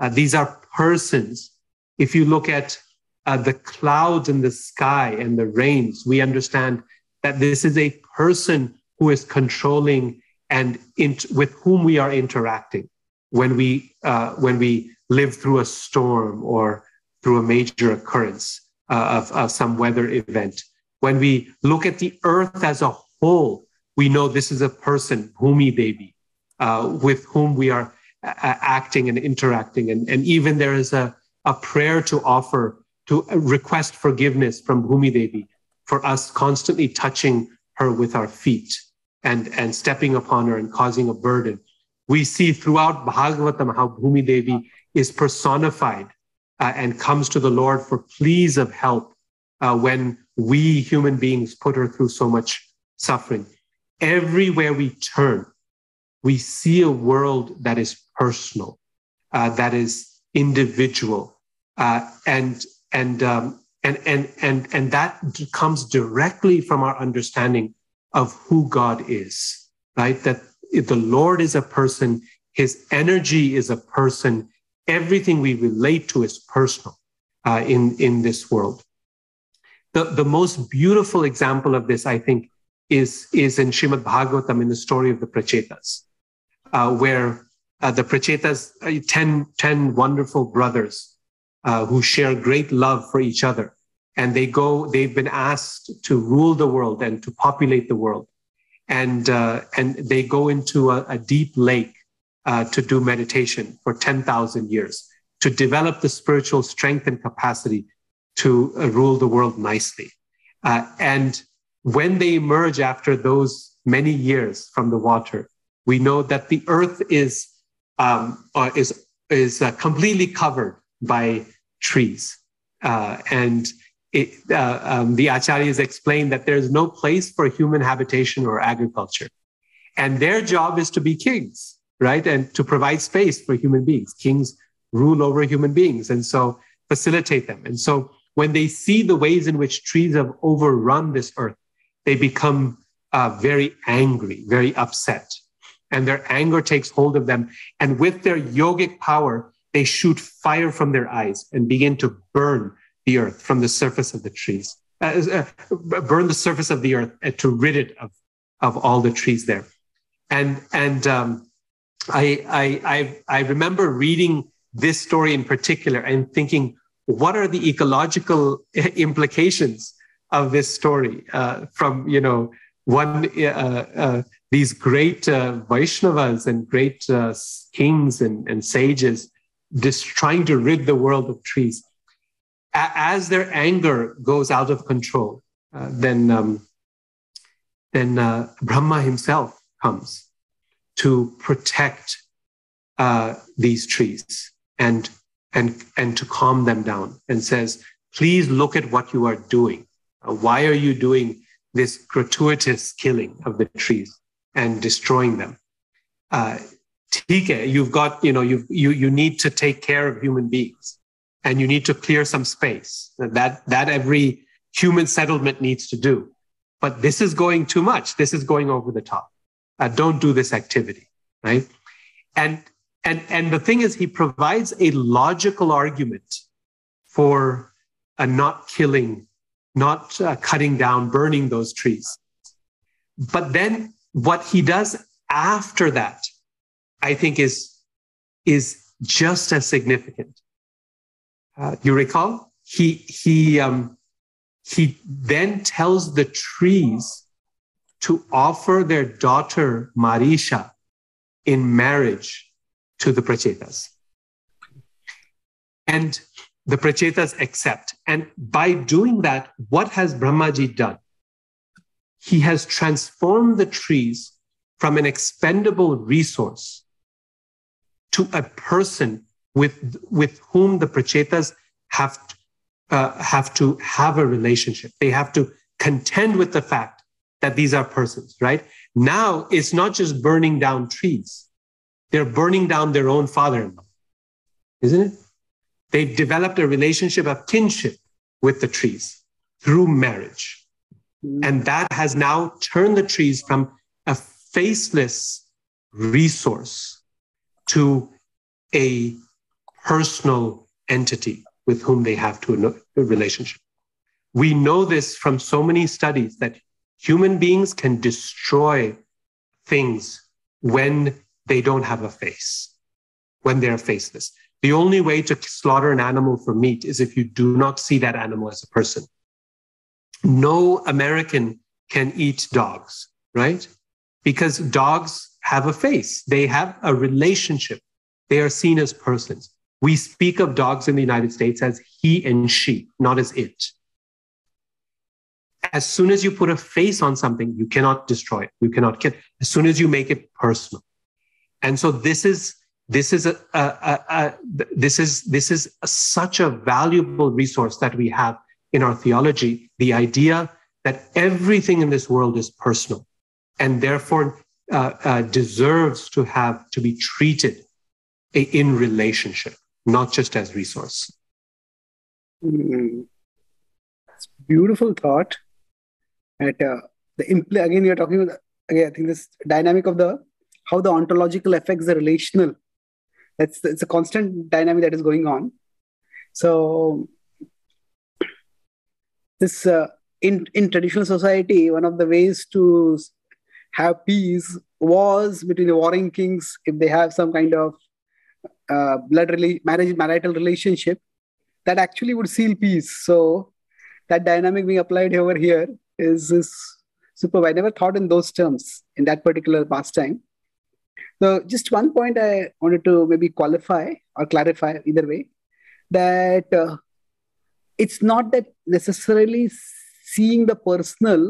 Uh, these are persons. If you look at uh, the clouds in the sky and the rains, we understand that this is a person who is controlling and int- with whom we are interacting when we uh, when we live through a storm or through a major occurrence uh, of, of some weather event. When we look at the earth as a whole, we know this is a person, Bhumi Devi, uh, with whom we are uh, acting and interacting. And, and even there is a, a a prayer to offer, to request forgiveness from Bhumi Devi for us constantly touching her with our feet and, and stepping upon her and causing a burden. We see throughout Bhagavatam how Bhumi Devi is personified uh, and comes to the Lord for pleas of help uh, when we human beings put her through so much suffering. Everywhere we turn, we see a world that is personal, uh, that is individual, uh, and and um, and and and and that comes directly from our understanding of who God is. Right? That if the Lord is a person, His energy is a person. Everything we relate to is personal uh, in in this world. The the most beautiful example of this, I think, is is in Srimad Bhagavatam in the story of the Prachetas, uh, where uh, the Prachetas, uh, ten, ten wonderful brothers uh, who share great love for each other. And they go, they've been asked to rule the world and to populate the world. And, uh, and they go into a, a deep lake uh, to do meditation for ten thousand years, to develop the spiritual strength and capacity to uh, rule the world nicely. Uh, and when they emerge after those many years from the water, we know that the earth is um, uh, is is uh, completely covered by trees, uh, and it, uh, um, the acharyas explain that there is no place for human habitation or agriculture, and their job is to be kings, right, and to provide space for human beings. Kings rule over human beings, and so facilitate them. And so when they see the ways in which trees have overrun this earth, they become uh, very angry, very upset. And their anger takes hold of them. And with their yogic power, they shoot fire from their eyes and begin to burn the earth from the surface of the trees, uh, uh, burn the surface of the earth uh, to rid it of, of all the trees there. And, and um, I, I, I, I remember reading this story in particular and thinking, what are the ecological implications of this story uh, from, you know, one, uh, uh, these great uh, Vaishnavas and great uh, kings and, and sages just trying to rid the world of trees. A- as their anger goes out of control, uh, then, um, then uh, Brahma himself comes to protect uh, these trees and, and, and to calm them down and says, please look at what you are doing. Why are you doing this gratuitous killing of the trees and destroying them? Uh, you've got, you know, you've, you you need to take care of human beings, and you need to clear some space. That that every human settlement needs to do. But this is going too much. This is going over the top. Uh, don't do this activity, right? And and and the thing is, he provides a logical argument for uh, not killing. Not uh, cutting down, burning those trees. But then what he does after that, I think is, is just as significant. Uh, you recall? He, he, um, he then tells the trees to offer their daughter Marisha in marriage to the Prachetas. And the Prachetas accept. And by doing that, what has Brahmaji done? He has transformed the trees from an expendable resource to a person with, with whom the Prachetas have, uh, have to have a relationship. They have to contend with the fact that these are persons, right? Now, it's not just burning down trees. They're burning down their own father-in-law, isn't it? They've developed a relationship of kinship with the trees through marriage. Mm-hmm. And that has now turned the trees from a faceless resource to a personal entity with whom they have to a relationship. We know this from so many studies that human beings can destroy things when they don't have a face, when they're faceless. The only way to slaughter an animal for meat is if you do not see that animal as a person. No American can eat dogs, right? Because dogs have a face. They have a relationship. They are seen as persons. We speak of dogs in the United States as he and she, not as it. As soon as you put a face on something, you cannot destroy it. You cannot kill it. As soon as you make it personal. And so this is this is a, a, a, a this is this is a, such a valuable resource that we have in our theology. The idea that everything in this world is personal, and therefore uh, uh, deserves to have to be treated in relationship, not just as resource. Mm. That's a beautiful thought. At uh, the impl- again, you're talking about again. I think this dynamic of the how the ontological affects the relational. That's it's a constant dynamic that is going on. So this uh, in in traditional society, one of the ways to have peace was between the warring kings if they have some kind of Uh, blood rela- marriage, marital relationship that actually would seal peace. So that dynamic being applied over here is, is super. I never thought in those terms in that particular pastime. So just one point I wanted to maybe qualify or clarify either way, that uh, it's not that necessarily seeing the personal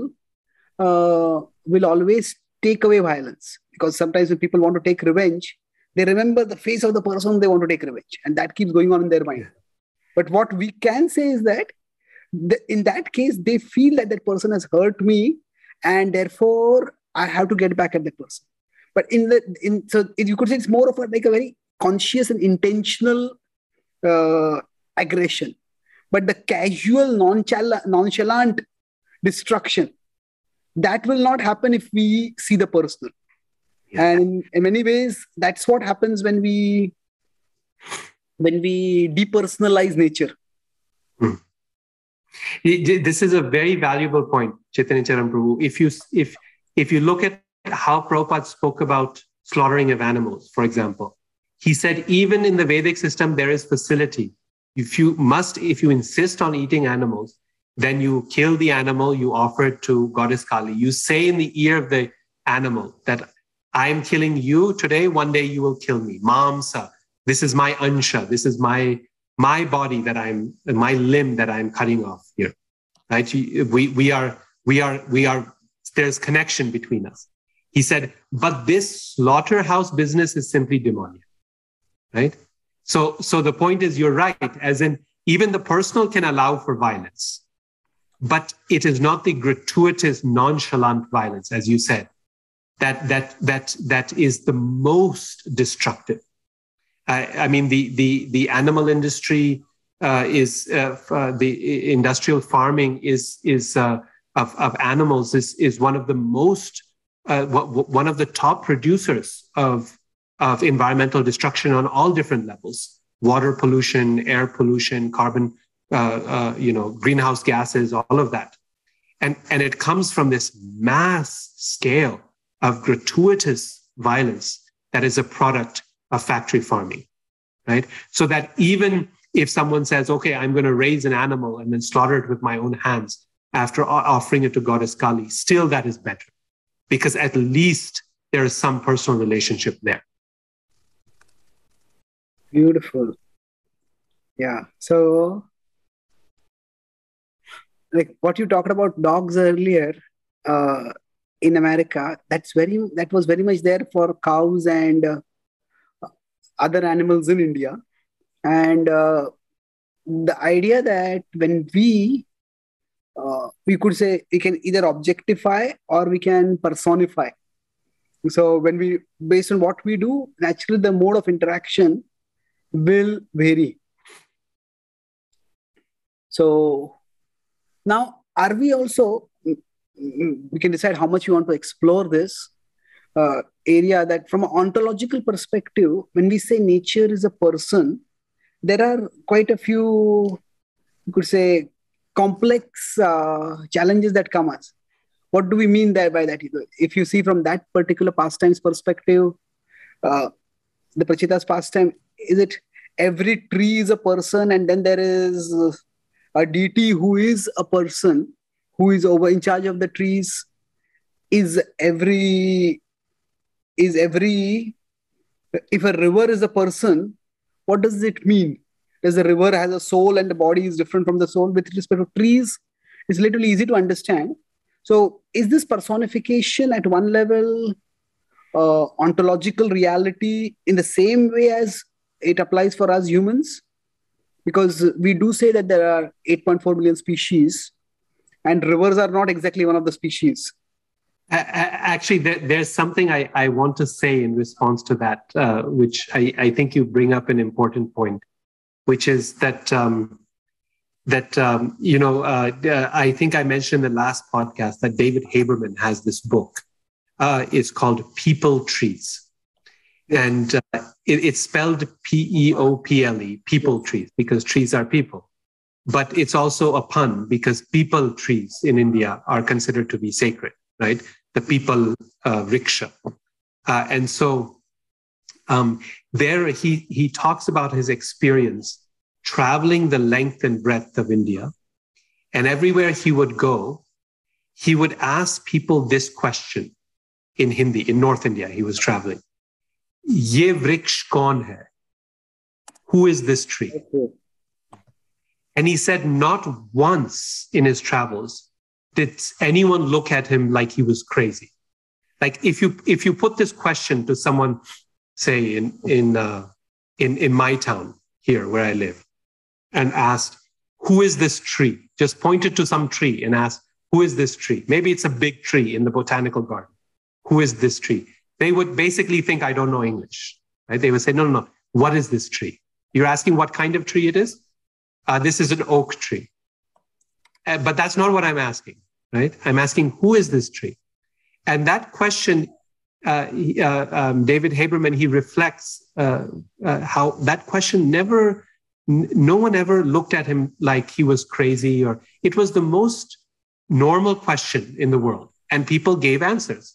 uh, will always take away violence, because sometimes when people want to take revenge, they remember the face of the person they want to take revenge, and that keeps going on in their mind. But what we can say is that the, in that case, they feel that that person has hurt me, and therefore I have to get back at that person. But in the in so it, you could say it's more of a, like a very conscious and intentional uh, aggression. But the casual, nonchalant, nonchalant destruction, that will not happen if we see the personal. Yeah. And in many ways, that's what happens when we when we depersonalize nature. Hmm. This is a very valuable point, Chaitanya Charan Prabhu. If you if if you look at how Prabhupada spoke about slaughtering of animals, for example, he said even in the Vedic system there is facility. If you must, if you insist on eating animals, then you kill the animal, you offer it to Goddess Kali. You say in the ear of the animal that I'm killing you today, one day you will kill me. Mamsa, this is my ansha, this is my my body that I'm, my limb that I'm cutting off here, right? We, we are, we are, we are, there's connection between us. He said, but this slaughterhouse business is simply demonic, right? So, so the point is, you're right, as in even the personal can allow for violence, but it is not the gratuitous, nonchalant violence, as you said, that that that that is the most destructive. I, I mean, the the the animal industry uh, is uh, uh, the industrial farming is is uh, of of animals is is one of the most uh, w- one of the top producers of of environmental destruction on all different levels: water pollution, air pollution, carbon, uh, uh, you know, greenhouse gases, all of that, and and it comes from this mass scale of gratuitous violence that is a product of factory farming, right? So that even if someone says, okay, I'm going to raise an animal and then slaughter it with my own hands after offering it to Goddess Kali, still that is better, because at least there is some personal relationship there. Beautiful. Yeah. So like what you talked about dogs earlier, uh, in America, that's very that was very much there for cows and uh, other animals in India. And uh, the idea that when we, uh, we could say, we can either objectify or we can personify. So when we, based on what we do, naturally the mode of interaction will vary. So now, are we also... we can decide how much you want to explore this uh, area, that from an ontological perspective, when we say nature is a person, there are quite a few, you could say, complex uh, challenges that come as. What do we mean there by that? If you see from that particular pastime's perspective, uh, the Prachita's pastime, is it every tree is a person and then there is a deity who is a person, who is over in charge of the trees? Is every, is every, if a river is a person, What does it mean? Does the river has a soul and the body is different from the soul with respect to trees? It's literally easy to understand. So is this personification at one level uh, ontological reality in the same way as it applies for us humans? Because we do say that there are eight point four million species and rivers are not exactly one of the species. Actually, there, there's something I, I want to say in response to that, uh, which I, I think you bring up an important point, which is that, um, that um, you know, uh, I think I mentioned in the last podcast that David Haberman has this book. Uh, it's called People Trees. And uh, it, it's spelled P E O P L E, People Trees, because trees are people. But it's also a pun because people trees in India are considered to be sacred, right? The people uh, riksha. Uh, and so um, there he, he talks about his experience traveling the length and breadth of India. And everywhere he would go, he would ask people this question in Hindi, in North India he was traveling. Ye vriksh kaun hai? Who is this tree? And he said not once in his travels did anyone look at him like he was crazy. Like if you if you put this question to someone, say in in uh, in in my town here where I live, and asked who is this tree, just pointed to some tree and asked who is this tree? Maybe it's a big tree in the botanical garden. Who is this tree? They would basically think I don't know English, right? They would say, no, no, no. What is this tree? You're asking what kind of tree it is? Uh, this is an oak tree. Uh, but that's not what I'm asking, right? I'm asking, who is this tree? And that question, uh, uh, um, David Haberman, he reflects uh, uh, how that question never, n- no one ever looked at him like he was crazy, or it was the most normal question in the world. And people gave answers,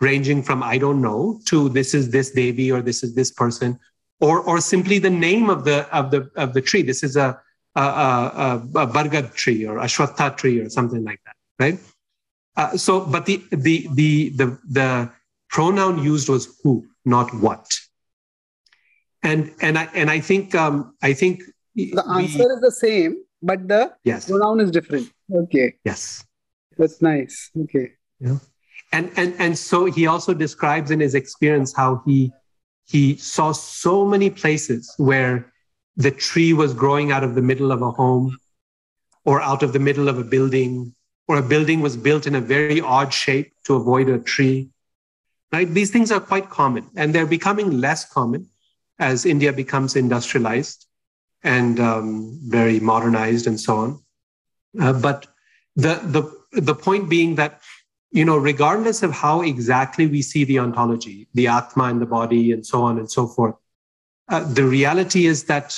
ranging from I don't know to this is this Devi or this is this person, or or simply the name of the of the of the tree. This is a a, a, a Bargad tree or Ashwatha tree or something like that, right? Uh, so, but the, the the the the pronoun used was who, not what. And and I and I think um, I think the answer we, is the same, but the yes. pronoun is different. Okay. Yes. That's nice. Okay. Yeah. And, and and so he also describes in his experience how he he saw so many places where the tree was growing out of the middle of a home or out of the middle of a building, or a building was built in a very odd shape to avoid a tree. Right? These things are quite common, and they're becoming less common as India becomes industrialized and um, very modernized and so on. Uh, but the the the point being that, you know, regardless of how exactly we see the ontology, the Atma and the body and so on and so forth, uh, the reality is that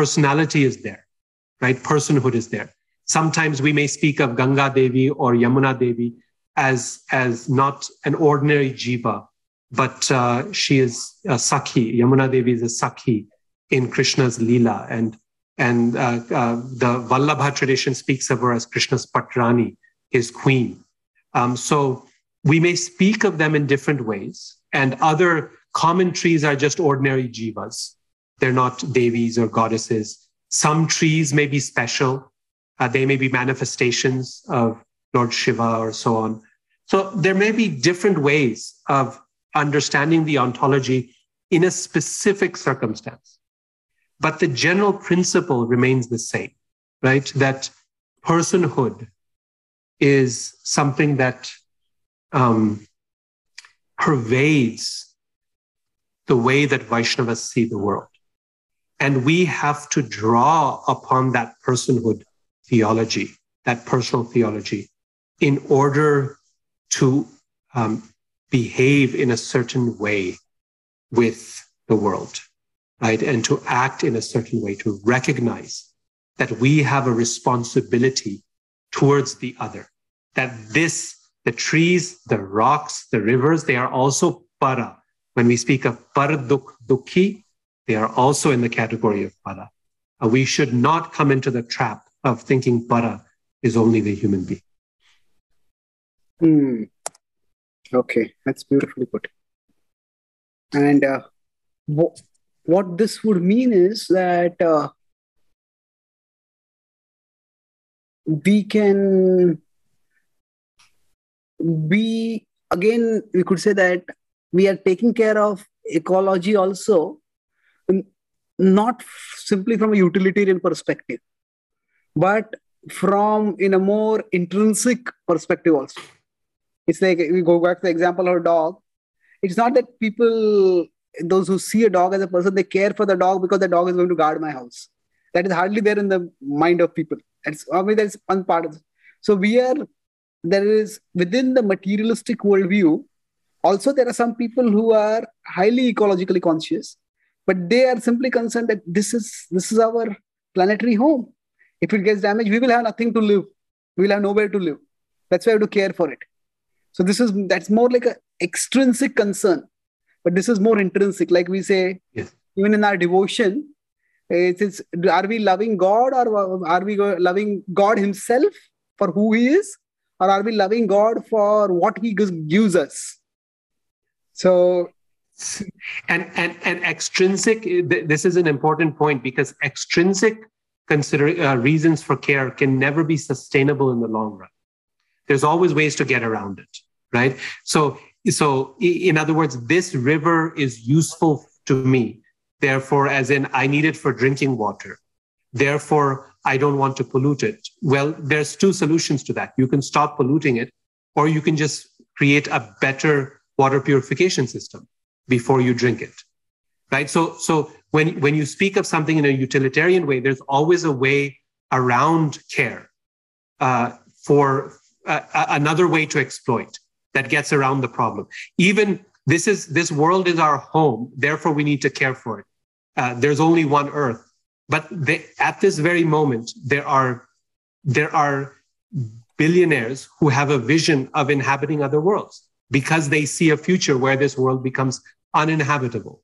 personality is there, right? Personhood is there. Sometimes we may speak of Ganga Devi or Yamuna Devi as, as not an ordinary jiva, but uh, she is a Sakhi. Yamuna Devi is a Sakhi in Krishna's Leela. And, and uh, uh, the Vallabha tradition speaks of her as Krishna's Patrani, his queen. Um, so we may speak of them in different ways, and other common trees are just ordinary jivas. They're not devis or goddesses. Some trees may be special. Uh, they may be manifestations of Lord Shiva or so on. So there may be different ways of understanding the ontology in a specific circumstance. But the general principle remains the same, right? That personhood is something that um, pervades the way that Vaishnavas see the world. And we have to draw upon that personhood theology, that personal theology, in order to um, behave in a certain way with the world, right? And to act in a certain way, to recognize that we have a responsibility towards the other. That this, the trees, the rocks, the rivers, they are also para. When we speak of para duk, dukhi, they are also in the category of para. Uh, we should not come into the trap of thinking para is only the human being. Mm. Okay, that's beautifully put. And uh, what this would mean is that uh, we can be, again, we could say that we are taking care of ecology also, not simply from a utilitarian perspective, but from in a more intrinsic perspective also. It's like, we go back to the example of a dog. It's not that people, those who see a dog as a person, they care for the dog because the dog is going to guard my house. That is hardly there in the mind of people. That's, I mean, that's one part of it. So we are, there is, within the materialistic worldview, also there are some people who are highly ecologically conscious, but they are simply concerned that this is, this is our planetary home. If it gets damaged, we will have nothing to live. We will have nowhere to live. That's why we have to care for it. So this is, that's more like an extrinsic concern, but this is more intrinsic. Like we say, yes. Even in our devotion, it's, it's, are we loving God, or are we loving God himself for who he is? Or are we loving God for what he gives us? So... And, and, and extrinsic, this is an important point, because extrinsic consider, uh, reasons for care can never be sustainable in the long run. There's always ways to get around it, right? So, so in other words, this river is useful to me. Therefore, as in, I need it for drinking water. Therefore, I don't want to pollute it. Well, there's two solutions to that. You can stop polluting it, or you can just create a better water purification system before you drink it, right? So, so when, when you speak of something in a utilitarian way, there's always a way around care uh, for uh, another way to exploit that gets around the problem. Even this is, this world is our home. Therefore, we need to care for it. Uh, there's only one earth, but they, at this very moment, there are, there are billionaires who have a vision of inhabiting other worlds, because they see a future where this world becomes uninhabitable,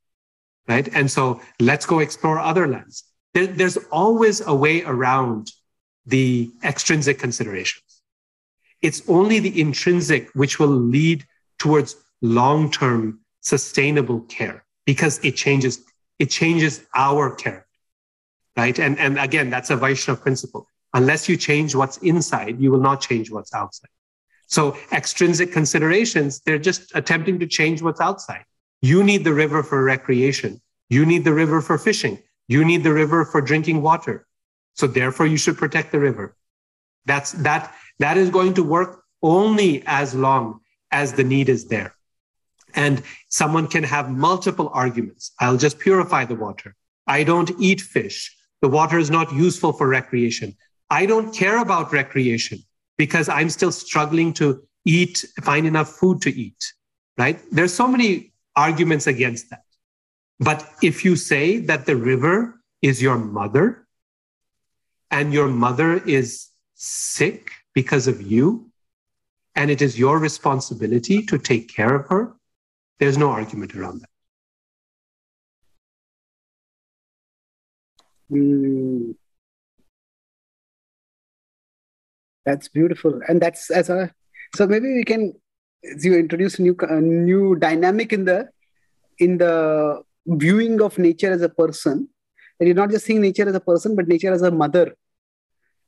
right? And so let's go explore other lands. There, there's always a way around the extrinsic considerations. It's only the intrinsic which will lead towards long-term sustainable care, because it changes, it changes our character, right? And, and again, that's a Vaishnava principle. Unless you change what's inside, you will not change what's outside. So extrinsic considerations, they're just attempting to change what's outside. You need the river for recreation. You need the river for fishing. You need the river for drinking water. So therefore you should protect the river. That's, that, that is going to work only as long as the need is there. And someone can have multiple arguments. I'll just purify the water. I don't eat fish. The water is not useful for recreation. I don't care about recreation, because I'm still struggling to eat, find enough food to eat, right? There's so many arguments against that. But if you say that the river is your mother, and your mother is sick because of you, and it is your responsibility to take care of her, there's no argument around that. Mm. That's beautiful. And that's as a, so maybe we can, you introduce a new, a new dynamic in the, in the viewing of nature as a person. And you're not just seeing nature as a person, but nature as a mother.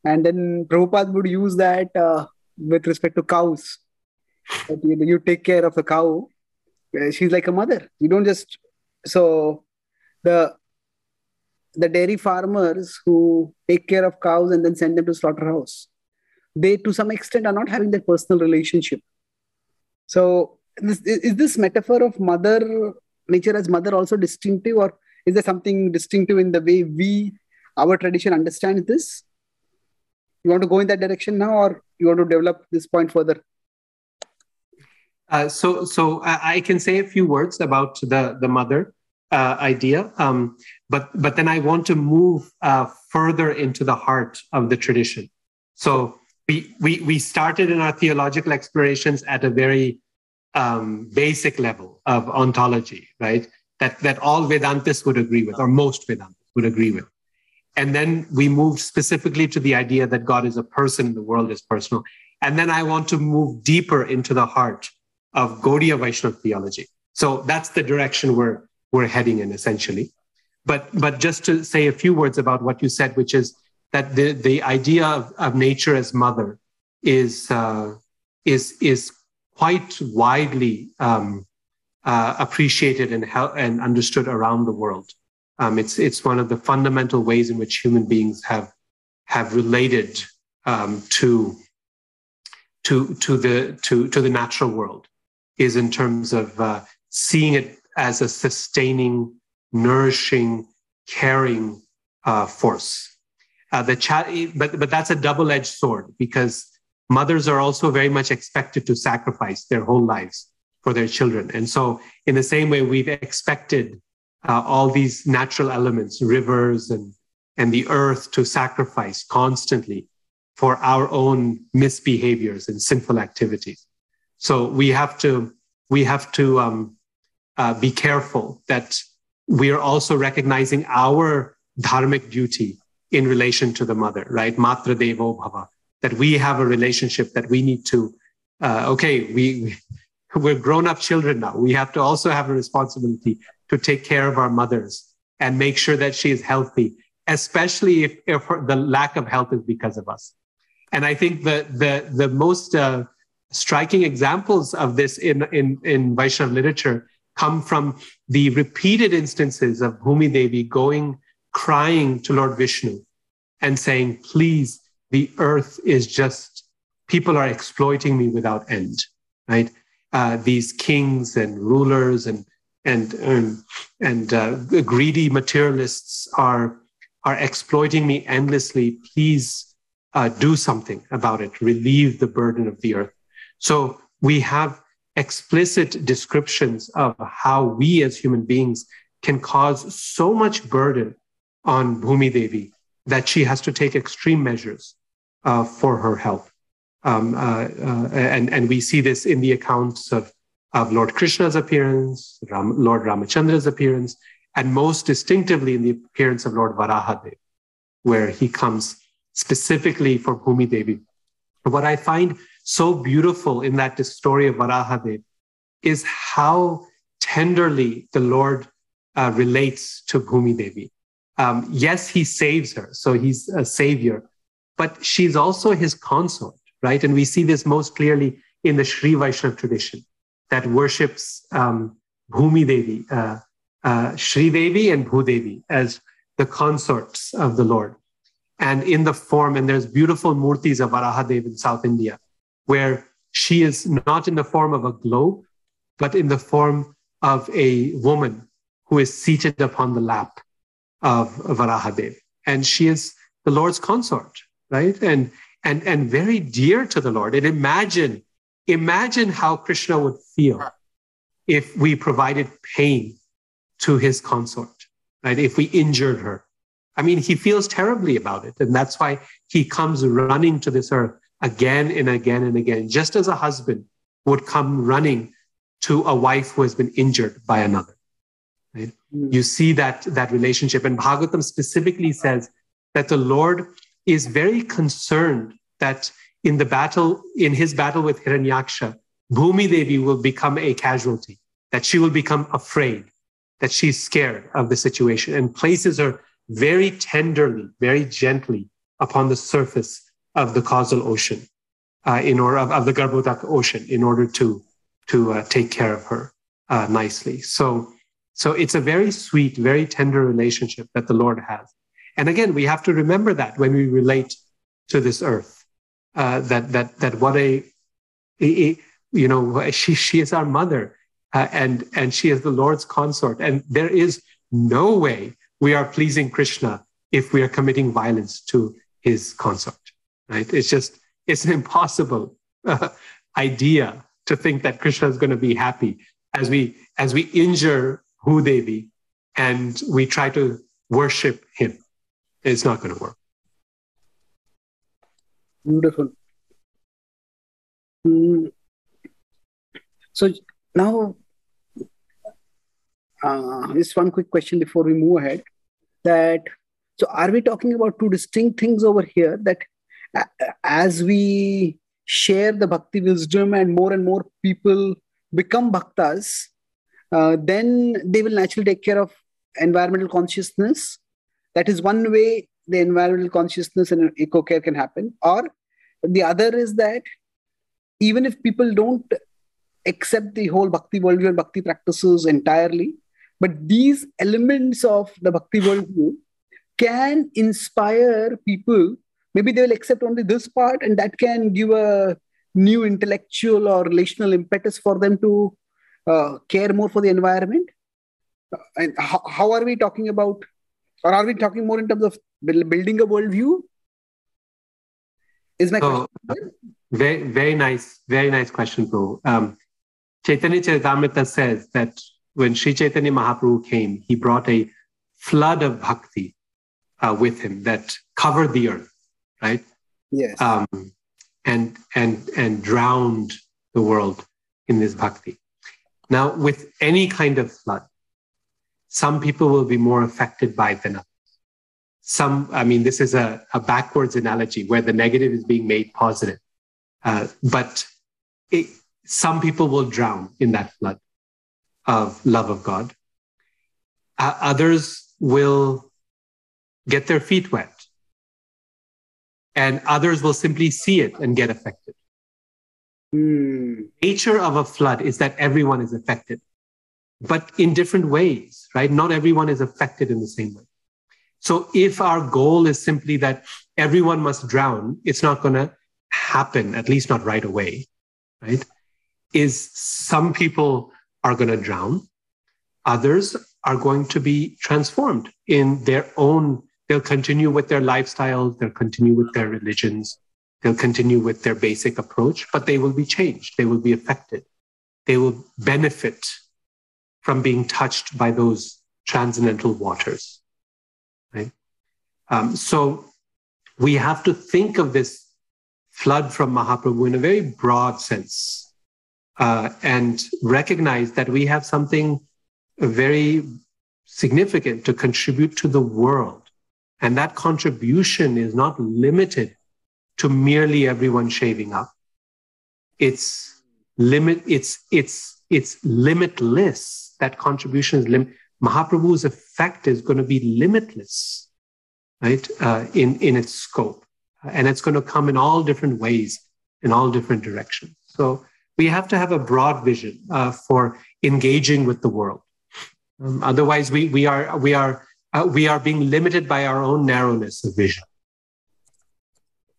And then Prabhupada would use that uh, with respect to cows. That you, you take care of the cow. She's like a mother. You don't just, so the, the dairy farmers who take care of cows and then send them to slaughterhouse, they to some extent are not having that personal relationship. So this, is this metaphor of mother, nature as mother, also distinctive, or is there something distinctive in the way we, our tradition, understands this? You want to go in that direction now, or you want to develop this point further? Uh, so so I can say a few words about the, the mother uh, idea, um, but, but then I want to move uh, further into the heart of the tradition. So We, we, we started in our theological explorations at a very um, basic level of ontology, right? That, that all Vedantists would agree with, or most Vedantists would agree with. And then we moved specifically to the idea that God is a person, the world is personal. And then I want to move deeper into the heart of Gaudiya Vaishnava theology. So that's the direction we're, we're heading in, essentially. But but just to say a few words about what you said, which is that the, the idea of, of nature as mother is uh, is is quite widely um, uh, appreciated and hel- and understood around the world. Um, it's it's one of the fundamental ways in which human beings have have related um, to to to the to to the natural world, is in terms of uh, seeing it as a sustaining, nourishing, caring uh, force. Uh, the cha- but but that's a double-edged sword, because mothers are also very much expected to sacrifice their whole lives for their children. And so in the same way, we've expected uh, all these natural elements, rivers and, and the earth, to sacrifice constantly for our own misbehaviors and sinful activities. So we have to, we have to um, uh, be careful that we are also recognizing our dharmic duty in relation to the mother, right? Matra Devo Bhava, that we have a relationship that we need to, uh, okay, we, we're grown-up children now. We have to also have a responsibility to take care of our mothers and make sure that she is healthy, especially if, if her, the lack of health is because of us. And I think the the, the most uh, striking examples of this in, in, in Vaishnava literature come from the repeated instances of Bhumi Devi going crying to Lord Vishnu and saying, please, the earth is just, people are exploiting me without end, right? Uh, these kings and rulers and and um, and uh, greedy materialists are are exploiting me endlessly. Please uh, do something about it. Relieve the burden of the earth. So we have explicit descriptions of how we as human beings can cause so much burden on Bhumi Devi that she has to take extreme measures uh, for her health. Um, uh, uh, and, and we see this in the accounts of, of Lord Krishna's appearance, Ram, Lord Ramachandra's appearance, and most distinctively in the appearance of Lord Varaha Dev, where he comes specifically for Bhumi Devi. What I find so beautiful in that story of Varaha Dev is how tenderly the Lord uh, relates to Bhumi Devi. Um, yes, he saves her, so he's a savior, but she's also his consort, right? And we see this most clearly in the Sri Vaishnava tradition that worships um, Bhumi Devi, uh, uh, Sri Devi and Bhudevi as the consorts of the Lord. And in the form, and there's beautiful murtis of Varahadev in South India, where she is not in the form of a globe, but in the form of a woman who is seated upon the lap of Varahadev. And she is the Lord's consort, right? And and and very dear to the Lord. And imagine, imagine how Krishna would feel if we provided pain to his consort, right? If we injured her. I mean, he feels terribly about it. And that's why he comes running to this earth again and again and again, just as a husband would come running to a wife who has been injured by another. Right? Mm. You see that, that relationship. And Bhagavatam specifically says that the Lord is very concerned that in the battle, in his battle with Hiranyaksha, Bhumi Devi will become a casualty, that she will become afraid, that she's scared of the situation, and places her very tenderly, very gently upon the surface of the causal ocean, uh, in order of, of the Garbudak ocean, in order to to uh, take care of her uh, nicely. So, so it's a very sweet, very tender relationship that the Lord has. And again, we have to remember that when we relate to this earth, uh, that that that what a, a, a you know she she is our mother, uh, and and she is the Lord's consort, and there is no way we are pleasing Krishna if we are committing violence to his consort, right? It's just, it's an impossible uh, idea to think that Krishna is going to be happy as we as we injure Bhudevi and we try to worship him. It's not going to work. Beautiful. Mm. So now, uh, just one quick question before we move ahead. That so are we talking about two distinct things over here, that uh, as we share the bhakti wisdom and more and more people become bhaktas, uh, then they will naturally take care of environmental consciousness. That is one way the environmental consciousness and eco-care can happen. Or the other is that even if people don't accept the whole bhakti worldview and bhakti practices entirely, but these elements of the bhakti worldview can inspire people. Maybe they will accept only this part, and that can give a new intellectual or relational impetus for them to uh, care more for the environment. And how, how are we talking about, or are we talking more in terms of building a worldview? Is my oh, question? Very, very nice, very nice question, Prabhu. Um, Chaitanya Charitamrita says that when Sri Chaitanya Mahaprabhu came, he brought a flood of bhakti uh, with him that covered the earth, right? Yes. Um, and and and drowned the world in this bhakti. Now, with any kind of flood, some people will be more affected by it than others. Some, I mean, this is a, a backwards analogy where the negative is being made positive. Uh, but it, some people will drown in that flood of love of God. Uh, others will get their feet wet. And others will simply see it and get affected. Mm. Nature of a flood is that everyone is affected, but in different ways, right? Not everyone is affected in the same way. So if our goal is simply that everyone must drown, it's not going to happen, at least not right away, right? Is some people are going to drown. Others are going to be transformed in their own. They'll continue with their lifestyles. They'll continue with their religions. They'll continue with their basic approach, but they will be changed. They will be affected. They will benefit from being touched by those transcendental waters, right? Um, so we have to think of this flood from Mahaprabhu in a very broad sense uh, and recognize that we have something very significant to contribute to the world. And that contribution is not limited to merely everyone shaving up. It's limit. It's it's it's limitless. That contribution is lim. Mahaprabhu's effect is going to be limitless, right? Uh, in in its scope, and it's going to come in all different ways, in all different directions. So we have to have a broad vision uh, for engaging with the world. Um, otherwise, we we are we are. Uh, we are being limited by our own narrowness of vision.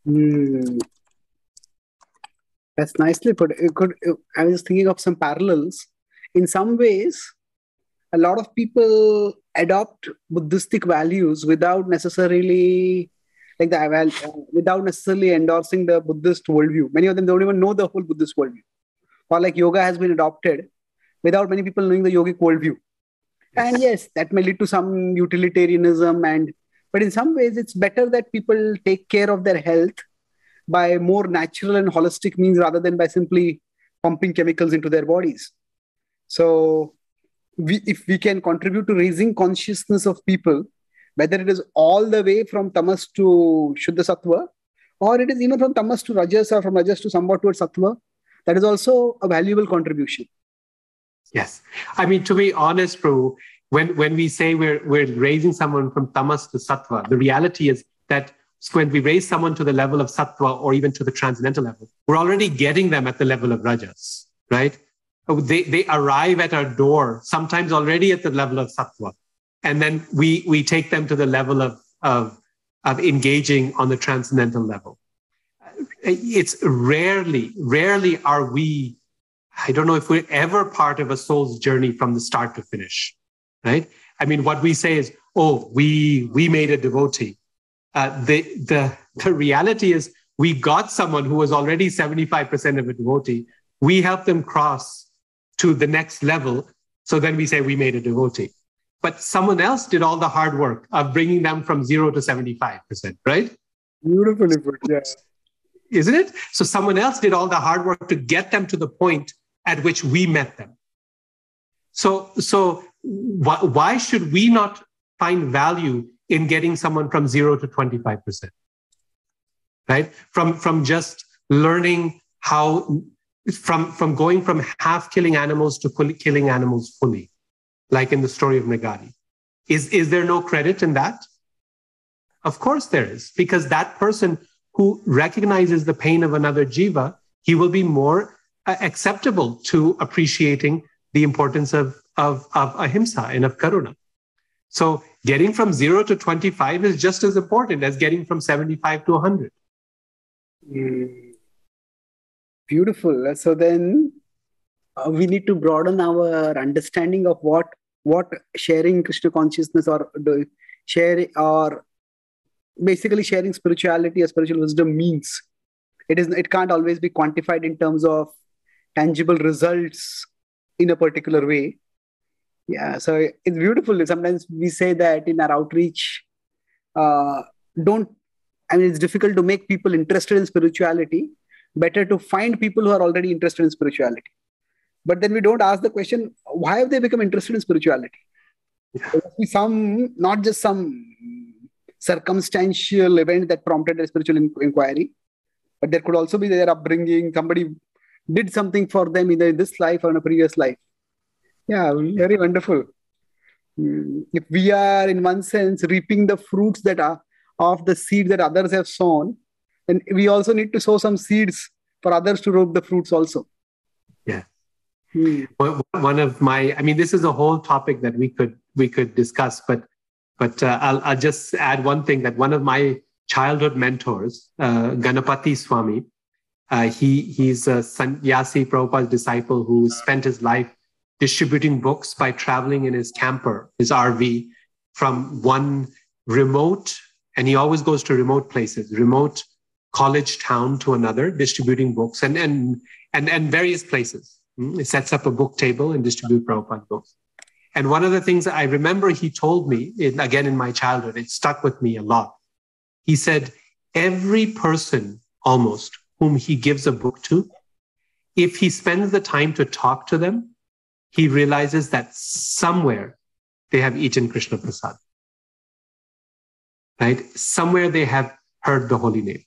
Mm. That's nicely put. It could, it, I was thinking of some parallels. In some ways, a lot of people adopt Buddhistic values without necessarily, like the, without necessarily endorsing the Buddhist worldview. Many of them don't even know the whole Buddhist worldview. Or like yoga has been adopted without many people knowing the yogic worldview. And yes, that may lead to some utilitarianism, and but in some ways, it's better that people take care of their health by more natural and holistic means rather than by simply pumping chemicals into their bodies. So we, if we can contribute to raising consciousness of people, whether it is all the way from tamas to Shuddha Sattva, or it is even from tamas to rajas or from rajas to somewhat towards sattva, that is also a valuable contribution. Yes. I mean, to be honest, Prabhu, when, when we say we're, we're raising someone from tamas to sattva, the reality is that when we raise someone to the level of sattva or even to the transcendental level, we're already getting them at the level of rajas, right? They, they arrive at our door, sometimes already at the level of sattva. And then we, we take them to the level of, of, of engaging on the transcendental level. It's rarely, rarely are we I don't know if we're ever part of a soul's journey from the start to finish, right? I mean, what we say is, oh, we we made a devotee. Uh, the, the, the reality is we got someone who was already seventy-five percent of a devotee. We helped them cross to the next level. So then we say we made a devotee. But someone else did all the hard work of bringing them from zero to seventy-five percent, right? Beautifully put, yes. Yeah. Isn't it? So someone else did all the hard work to get them to the point at which we met them. So, so wh- why should we not find value in getting someone from zero to twenty-five percent, right? From, from just learning how, from, from going from half killing animals to fully killing animals fully, like in the story of Nagari. Is, is there no credit in that? Of course there is, because that person who recognizes the pain of another jiva, he will be more uh, acceptable to appreciating the importance of, of, of ahimsa and of karuna. So getting from zero to twenty-five is just as important as getting from seventy-five to one hundred. Mm. Beautiful. So then uh, we need to broaden our understanding of what, what sharing Krishna consciousness or do, share or basically sharing spirituality or spiritual wisdom means. It is, it can't always be quantified in terms of tangible results in a particular way. Yeah, so it's beautiful. Sometimes we say that in our outreach, uh, don't, I mean, it's difficult to make people interested in spirituality, better to find people who are already interested in spirituality. But then we don't ask the question, why have they become interested in spirituality? Yeah. Some, not just some circumstantial event that prompted a spiritual in- inquiry, but there could also be their upbringing. Somebody did something for them either in this life or in a previous life. Yeah, very wonderful. If we are, in one sense, reaping the fruits that are of the seed that others have sown, then we also need to sow some seeds for others to reap the fruits also. Yeah. Hmm. One of my, I mean, this is a whole topic that we could we could discuss, but but uh, I'll I'll just add one thing that one of my childhood mentors, uh, Ganapati Swami, uh, he he's a sannyasi, Prabhupada's disciple, who spent his life distributing books by traveling in his camper, his R V, from one remote, and he always goes to remote places, remote college town to another, distributing books and and and, and various places. He sets up a book table and distributes Prabhupada's books. And one of the things I remember he told me, in, again in my childhood, it stuck with me a lot. He said, every person almost whom he gives a book to, if he spends the time to talk to them, he realizes that somewhere they have eaten Krishna Prasad, right? Somewhere they have heard the holy name.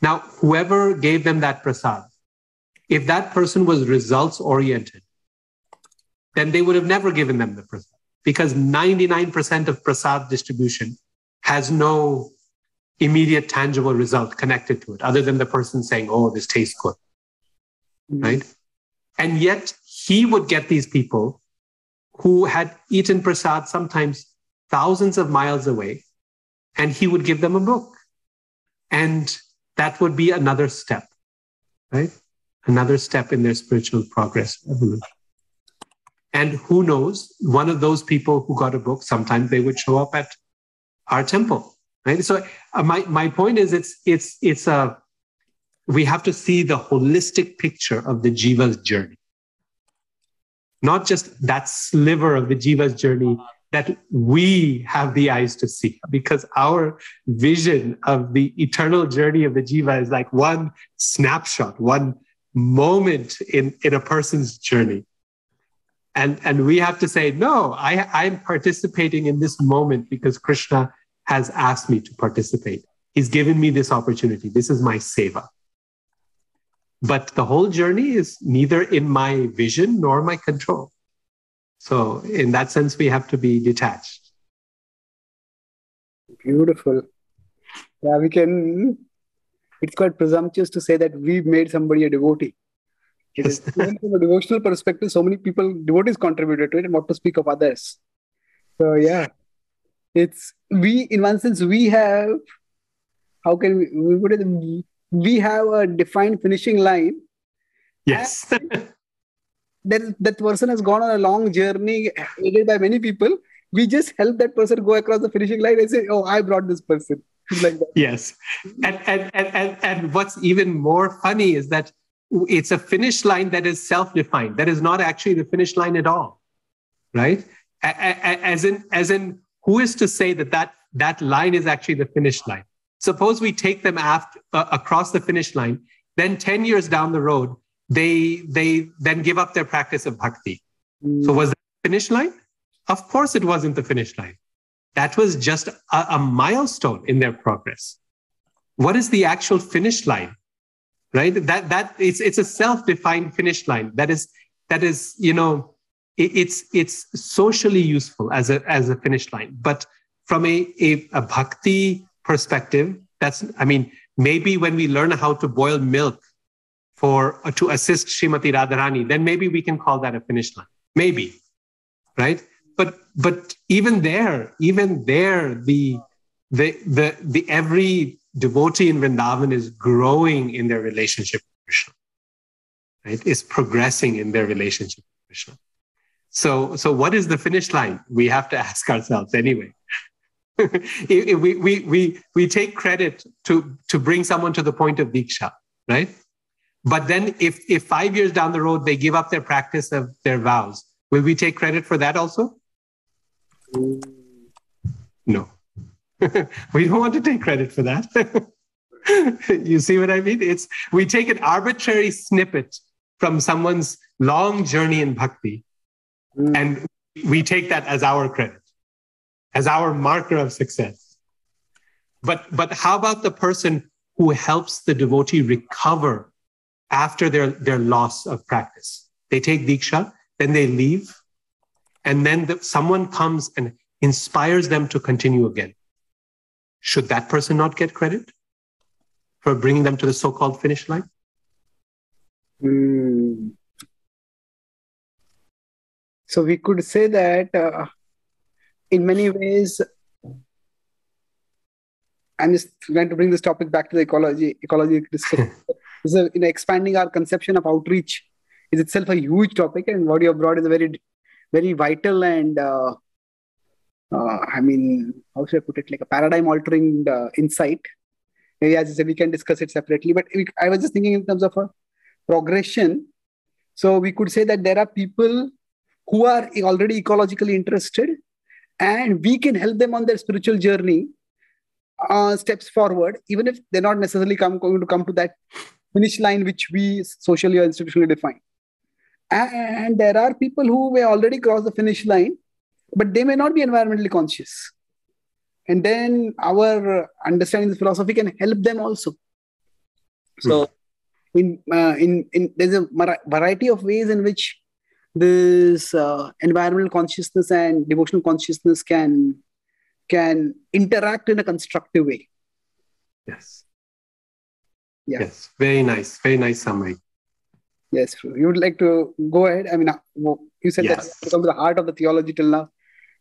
Now, whoever gave them that Prasad, if that person was results-oriented, then they would have never given them the Prasad, because ninety-nine percent of Prasad distribution has no immediate tangible result connected to it, other than the person saying, oh, this tastes good, mm-hmm. right? And yet he would get these people who had eaten Prasad sometimes thousands of miles away, and he would give them a book. And that would be another step, right? Another step in their spiritual progress. And who knows, one of those people who got a book, sometimes they would show up at our temple, right? So my, my point is, it's, it's, it's a, we have to see the holistic picture of the jiva's journey. Not just that sliver of the jiva's journey that we have the eyes to see, because our vision of the eternal journey of the jiva is like one snapshot, one moment in, in a person's journey. And, and we have to say, no, I, I'm participating in this moment because Krishna has asked me to participate. He's given me this opportunity. This is my seva. But the whole journey is neither in my vision nor my control. So in that sense, we have to be detached. Beautiful. Yeah, we can, it's quite presumptuous to say that we've made somebody a devotee. It is, even from a devotional perspective, so many people, devotees contributed to it, and what to speak of others. So yeah, it's, we, in one sense, we have, how can we, we would have, we have a defined finishing line. Yes. that, that person has gone on a long journey aided by many people. We just help that person go across the finishing line and say, oh, I brought this person. Like that. Yes. And, and, and, and, and what's even more funny is that it's a finish line that is self-defined. That is not actually the finish line at all. Right? As in, as in who is to say that that, that line is actually the finish line? Suppose we take them after, uh, across the finish line, then ten years down the road, they they then give up their practice of bhakti. Mm. So was that the finish line? Of course it wasn't the finish line. That was just a, a milestone in their progress. What is the actual finish line? Right? That that it's it's a self-defined finish line. That is that is, you know, it, it's it's socially useful as a as a finish line. But from a, a, a bhakti perspective, that's, I mean, maybe when we learn how to boil milk for to assist Srimati Radharani, then maybe we can call that a finish line. Maybe, right? But but even there, even there, the the the the every devotee in Vrindavan is growing in their relationship with Krishna, right? Is progressing in their relationship with Krishna. So so what is the finish line? We have to ask ourselves anyway. we, we, we, we take credit to, to bring someone to the point of Diksha, right? But then if, if five years down the road, they give up their practice of their vows, will we take credit for that also? No. We don't want to take credit for that. You see what I mean? It's, we take an arbitrary snippet from someone's long journey in bhakti, mm. and we take that as our credit, as our marker of success. But, but how about the person who helps the devotee recover after their, their loss of practice? They take Diksha, then they leave, and then the, someone comes and inspires them to continue again. Should that person not get credit for bringing them to the so-called finish line? Mm. So we could say that uh, in many ways, I'm just trying to bring this topic back to the ecology, ecology discussion. So, you know, expanding our conception of outreach is itself a huge topic, and what you have brought is a very, very vital and, uh, uh, I mean, how should I put it, like a paradigm-altering uh, insight. Maybe as I said, we can discuss it separately, but we, I was just thinking in terms of a progression. So we could say that there are people who are already ecologically interested, and we can help them on their spiritual journey, uh, steps forward, even if they're not necessarily come, going to come to that finish line which we socially or institutionally define. And there are people who may already cross the finish line, but they may not be environmentally conscious. And then our understanding of philosophy can help them also. So in, uh, in, in there's a variety of ways in which this uh, environmental consciousness and devotional consciousness can, can interact in a constructive way. Yes. Yeah. Yes. Very nice. Very nice summary. Yes. You would like to go ahead? I mean, you said yes. That from the heart of the theology till now.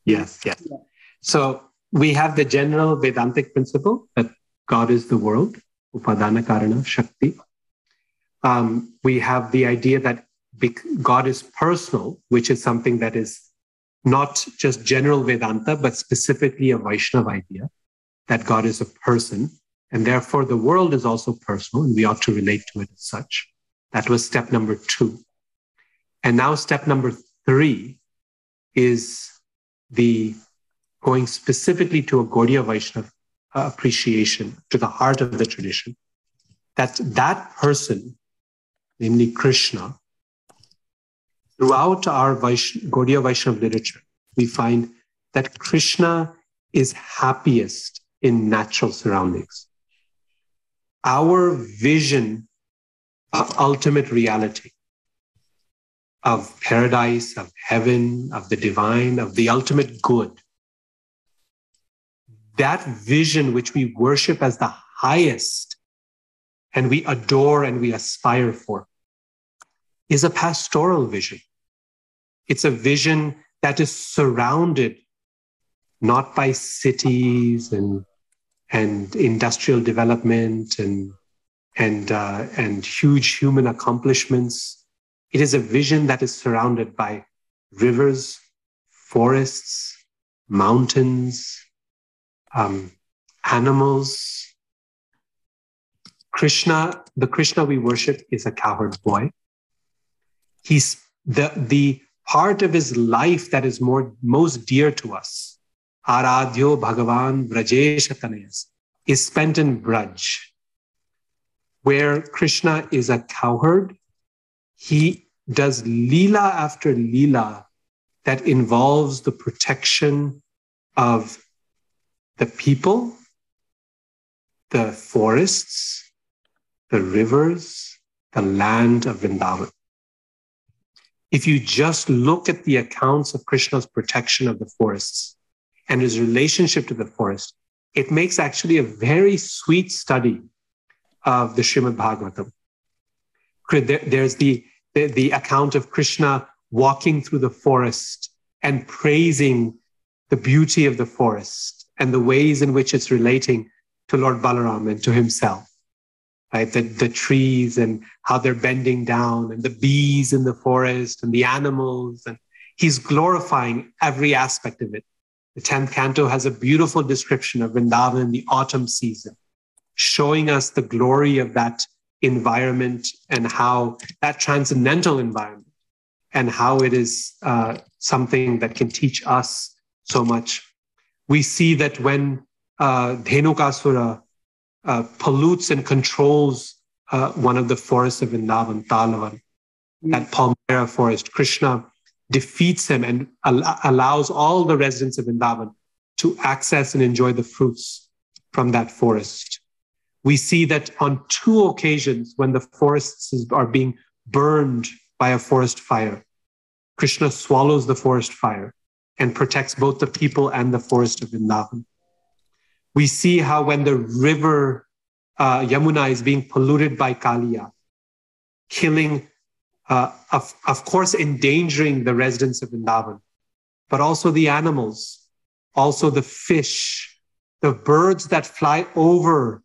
Yes. Yes. Yeah. So we have the general Vedantic principle that God is the world, upadana karana, shakti. Um, we have the idea that God is personal, which is something that is not just general Vedanta, but specifically a Vaishnava idea, that God is a person, and therefore the world is also personal, and we ought to relate to it as such. That was step number two. And now step number three is the going specifically to a Gaudiya Vaishnava appreciation, to the heart of the tradition, that that person, namely Krishna, throughout our Vaish- Gaudiya Vaishnava literature, we find that Krishna is happiest in natural surroundings. Our vision of ultimate reality, of paradise, of heaven, of the divine, of the ultimate good, that vision which we worship as the highest and we adore and we aspire for, is a pastoral vision. It's a vision that is surrounded not by cities and and industrial development and and uh, and huge human accomplishments. It is a vision that is surrounded by rivers, forests, mountains, um, animals. Krishna, the Krishna we worship, is a cowherd boy. He's the, the part of his life that is more, most dear to us, Aradhyo Bhagavan Vrajeshatanayas, is spent in Braj, where Krishna is a cowherd. He does leela after leela that involves the protection of the people, the forests, the rivers, the land of Vrindavan. If you just look at the accounts of Krishna's protection of the forests and his relationship to the forest, it makes actually a very sweet study of the Srimad Bhagavatam. There's the, the, the account of Krishna walking through the forest and praising the beauty of the forest and the ways in which it's relating to Lord Balaram and to himself, right? The, the trees and how they're bending down and the bees in the forest and the animals. And he's glorifying every aspect of it. The tenth canto has a beautiful description of Vrindavan in the autumn season, showing us the glory of that environment and how that transcendental environment and how it is uh, something that can teach us so much. We see that when uh, Dhenukasura uh, pollutes and controls uh, one of the forests of Vrindavan, Talavan, mm. that Palmyra forest, Krishna defeats him and al- allows all the residents of Vrindavan to access and enjoy the fruits from that forest. We see that on two occasions when the forests is, are being burned by a forest fire, Krishna swallows the forest fire and protects both the people and the forest of Vrindavan. We see how when the river uh, Yamuna is being polluted by Kaliya, killing, uh, of, of course, endangering the residents of Vrindavan, but also the animals, also the fish, the birds that fly over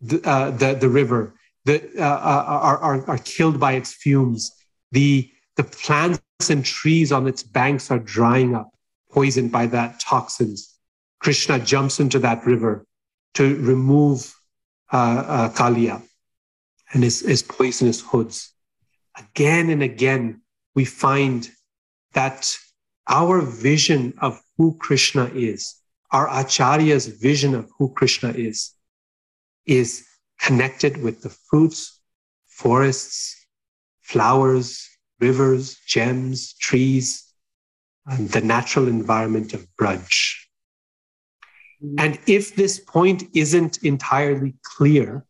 the, uh, the, the river that uh, are, are, are killed by its fumes. The, the plants and trees on its banks are drying up, poisoned by that toxins. Krishna jumps into that river to remove uh, uh, Kaliya and his, his poisonous hoods. Again and again, we find that our vision of who Krishna is, our Acharya's vision of who Krishna is, is connected with the fruits, forests, flowers, rivers, gems, trees, and the natural environment of Braj. And if this point isn't entirely clear,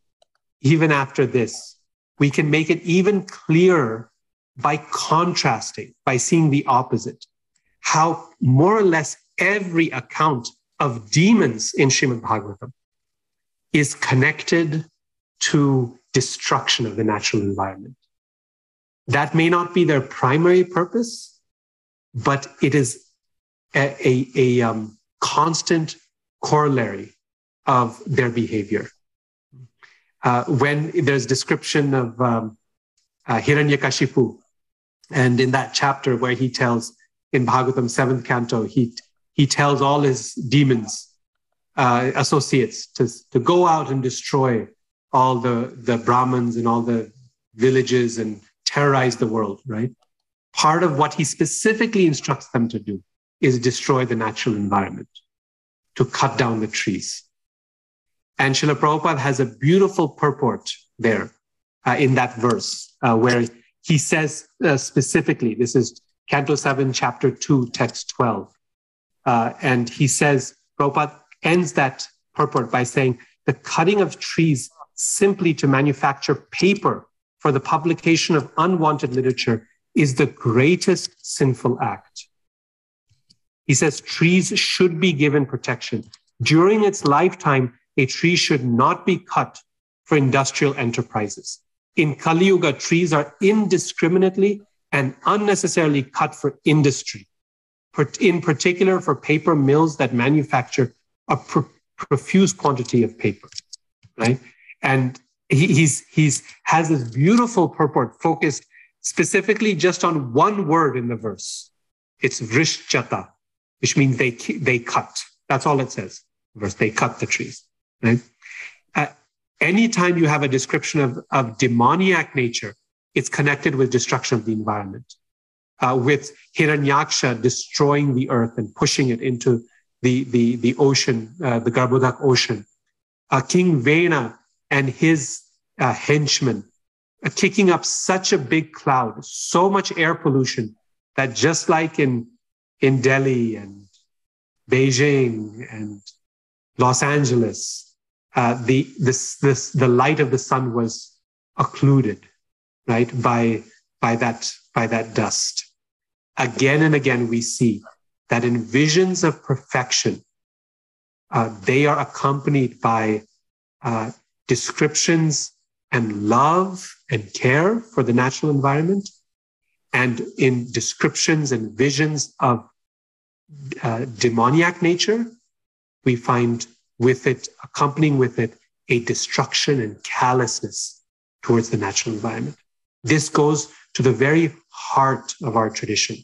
even after this, we can make it even clearer by contrasting, by seeing the opposite, how more or less every account of demons in Srimad Bhagavatam is connected to destruction of the natural environment. That may not be their primary purpose, but it is a, a, a um, constant corollary of their behavior. Uh, when there's description of um, uh, Hiranyakashipu, and in that chapter where he tells, in Bhagavatam seventh canto, he, he tells all his demons, Uh, associates to, to go out and destroy all the, the Brahmins and all the villages and terrorize the world, right? Part of what he specifically instructs them to do is destroy the natural environment, to cut down the trees. And Srila Prabhupada has a beautiful purport there uh, in that verse uh, where he says uh, specifically, this is Canto seven, Chapter two, Text twelve. Uh, and he says, Prabhupada ends that purport by saying the cutting of trees simply to manufacture paper for the publication of unwanted literature is the greatest sinful act. He says trees should be given protection. During its lifetime, a tree should not be cut for industrial enterprises. In Kali Yuga, trees are indiscriminately and unnecessarily cut for industry, in particular for paper mills that manufacture a profuse quantity of paper, right? And he, he's he's has this beautiful purport focused specifically just on one word in the verse. It's vrishchata, which means they they cut. That's all it says. Verse they cut the trees, right? Uh, anytime you have a description of of demoniac nature, it's connected with destruction of the environment, uh, with Hiranyaksha destroying the earth and pushing it into The, the, the ocean, uh, the Garbudak ocean, uh, King Vena and his uh, henchmen uh, kicking up such a big cloud, so much air pollution that just like in, in Delhi and Beijing and Los Angeles, uh, the, this, this, the light of the sun was occluded, right, by by that, by that dust. Again and again, we see that in visions of perfection, uh, they are accompanied by uh, descriptions and love and care for the natural environment, and in descriptions and visions of uh, demoniac nature, we find with it, accompanying with it, a destruction and callousness towards the natural environment. This goes to the very heart of our tradition.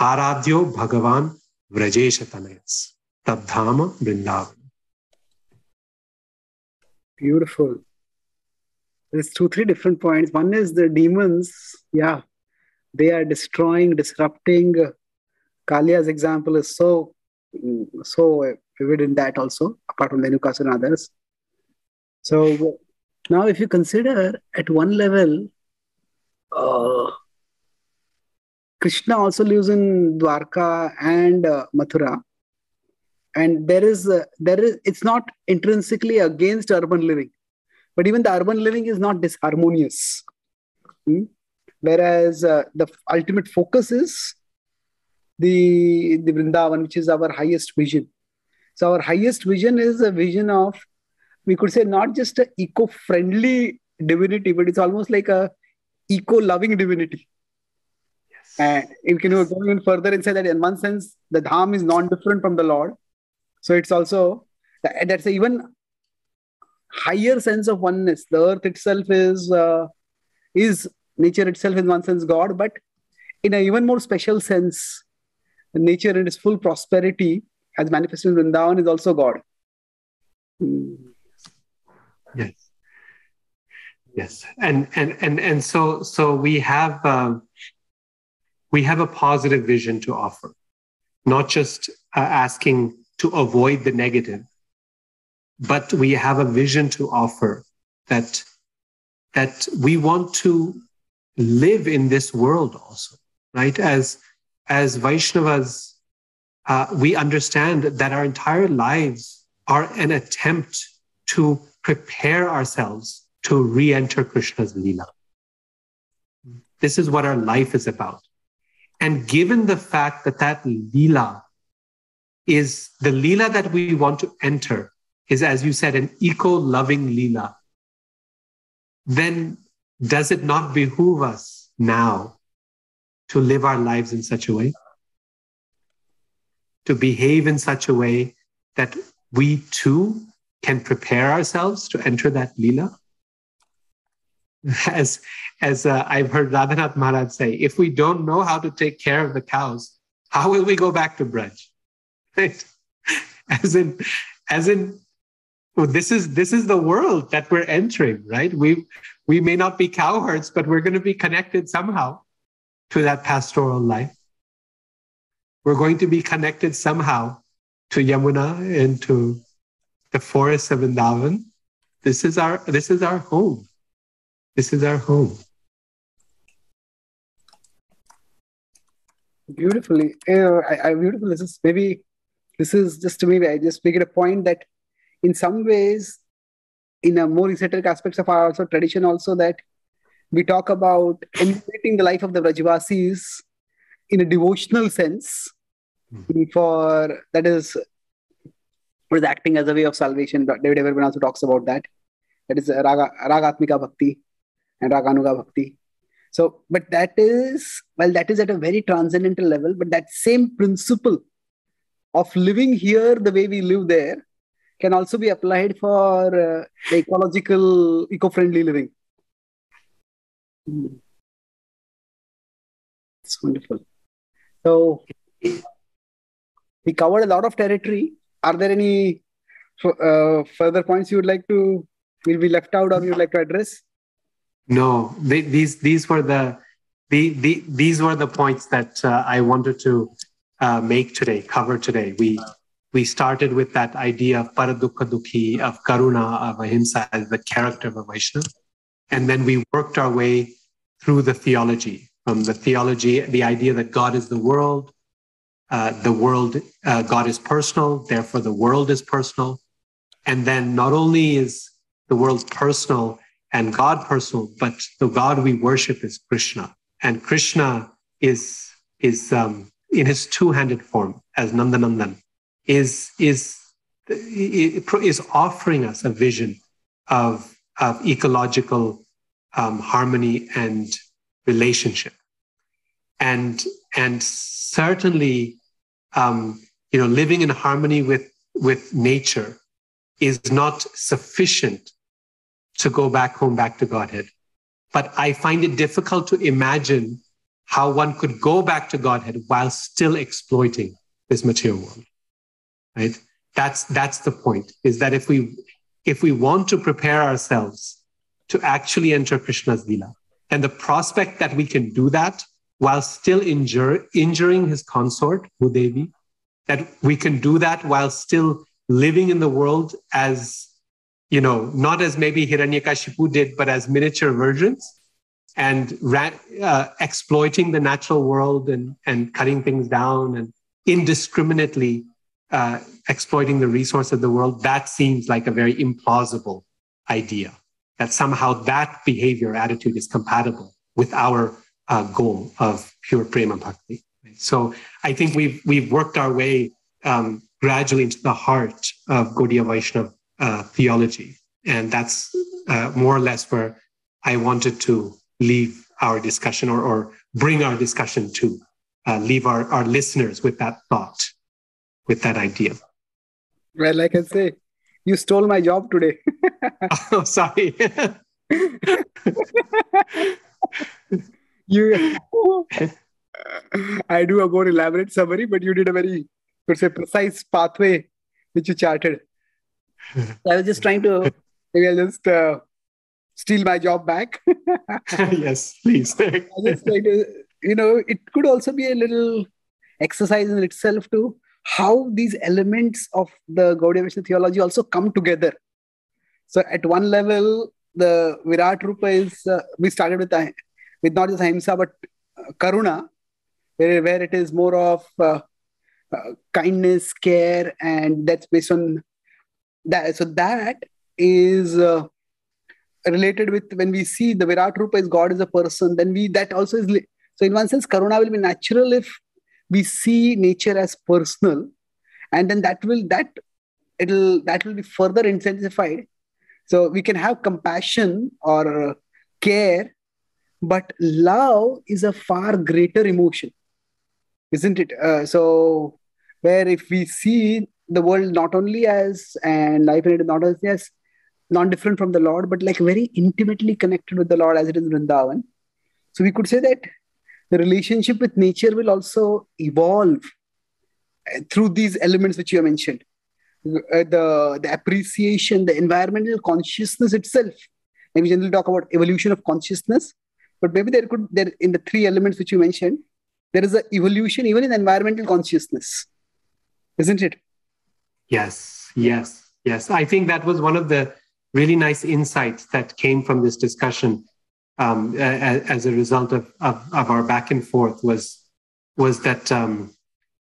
Aradhyo Bhagavan Vrajeshatanayas. Tabdhama Vrindavan. Beautiful. There's two, three different points. One is the demons. Yeah. They are destroying, disrupting. Kaliya's example is so, so evident that also, apart from the Hiranyaksha and others. So now if you consider at one level, uh, Krishna also lives in Dwarka and uh, Mathura. And there is, uh, there is, it's not intrinsically against urban living, but even the urban living is not disharmonious. Hmm? Whereas uh, the ultimate focus is the, the Vrindavan, which is our highest vision. So our highest vision is a vision of, we could say, not just an eco-friendly divinity, but it's almost like a eco-loving divinity. Yes. And we can go even further and say that in one sense, the Dham is non-different from the Lord. So it's also, that's an even higher sense of oneness. The earth itself is, uh, is nature itself in one sense God, but in an even more special sense, nature in its full prosperity as manifested in Vrindavan is also God. Mm. Yes, yes, and and and and so so we have uh, we have a positive vision to offer, not just uh, asking to avoid the negative, but we have a vision to offer that that we want to live in this world also, right? As as Vaishnavas, uh, we understand that our entire lives are an attempt to prepare ourselves to re-enter Krishna's Leela. This is what our life is about. And given the fact that that Leela is, the Leela that we want to enter is, as you said, an eco-loving Leela, then does it not behoove us now to live our lives in such a way, to behave in such a way that we too can prepare ourselves to enter that Leela? As, as uh, I've heard Radhanath Maharaj say, if we don't know how to take care of the cows, how will we go back to Braj? Right? As in, as in well, this is, this is the world that we're entering, right? We, we may not be cowherds, but we're going to be connected somehow to that pastoral life. We're going to be connected somehow to Yamuna and to the forest of Vrindavan. This is our, this is our home. This is our home. Beautifully, uh, I, I, beautiful. This is maybe, this is just maybe I just make it a point that in some ways, in a more esoteric aspects of our also tradition also, that we talk about emulating the life of the Vrajavasis in a devotional sense, mm. for that is, is acting as a way of salvation. David Haberman also talks about that. That is raga, ragatmika bhakti and raganuga bhakti. So, but that is, well, that is at a very transcendental level, but that same principle of living here the way we live there can also be applied for uh, the ecological, eco-friendly living. Mm. It's wonderful. So, we covered a lot of territory. Are there any uh, further points you would like to, will be left out or you would like to address? No, they, these these were the, the, the these were the points that uh, I wanted to uh, make today, cover today. We we started with that idea of paradukha dukhi, of karuna, of ahimsa as the character of a Vaishnava, and then we worked our way through the theology, from the theology, the idea that God is the world. Uh, the world, uh, God is personal, therefore the world is personal. And then not only is the world personal and God personal, but the God we worship is Krishna and Krishna is is um, in his two-handed form as Nandanandan is is is offering us a vision of of ecological um, harmony and relationship, and and certainly um, you know living in harmony with with nature is not sufficient to go back home, back to Godhead. But I find it difficult to imagine how one could go back to Godhead while still exploiting this material world. Right? That's that's the point. Is that if we if we want to prepare ourselves to actually enter Krishna's Leela, and the prospect that we can do that while still injure, injuring his consort, Budevi, that we can do that while still living in the world as, you know, not as maybe Hiranyakashipu did, but as miniature versions, and rat, uh, exploiting the natural world and, and cutting things down and indiscriminately uh, exploiting the resource of the world. That seems like a very implausible idea, that somehow that behavior, attitude is compatible with our uh, goal of pure prema bhakti. So I think we've, we've worked our way um, gradually into the heart of Gaudiya Vaishnava uh, theology. And that's uh, more or less where I wanted to leave our discussion, or, or bring our discussion to, uh, leave our, our listeners with that thought, with that idea. Well, like I say, you stole my job today. Oh, sorry. you... I do a more elaborate summary, but you did a very say, precise pathway which you charted. I was just trying to, maybe I'll just uh, steal my job back. Yes, please. I was just trying to, you know, it could also be a little exercise in itself to how these elements of the Gaudiya Vaishnava theology also come together. So at one level, the Virat Rupa is, uh, we started with, uh, with not just Ahimsa, but uh, Karuna, Where, where it is more of uh, uh, kindness, care, and that's based on that. So that is uh, related with when we see the Virat Rupa is God as a person, then we, that also is, li- so in one sense, Karuna will be natural if we see nature as personal, and then that will, that it'll, that will be further intensified. So we can have compassion or uh, care, but love is a far greater emotion. Isn't it? Uh, so, where if we see the world not only as, and life in it not only as not different from the Lord, but like very intimately connected with the Lord as it is in Vrindavan. So we could say that the relationship with nature will also evolve through these elements which you have mentioned. Uh, the, the appreciation, the environmental consciousness itself. And we generally talk about evolution of consciousness, but maybe there could, there in the three elements which you mentioned, there is an evolution even in environmental consciousness, isn't it? Yes, yes, yes. I think that was one of the really nice insights that came from this discussion um, as, as a result of, of, of our back and forth was, was that um,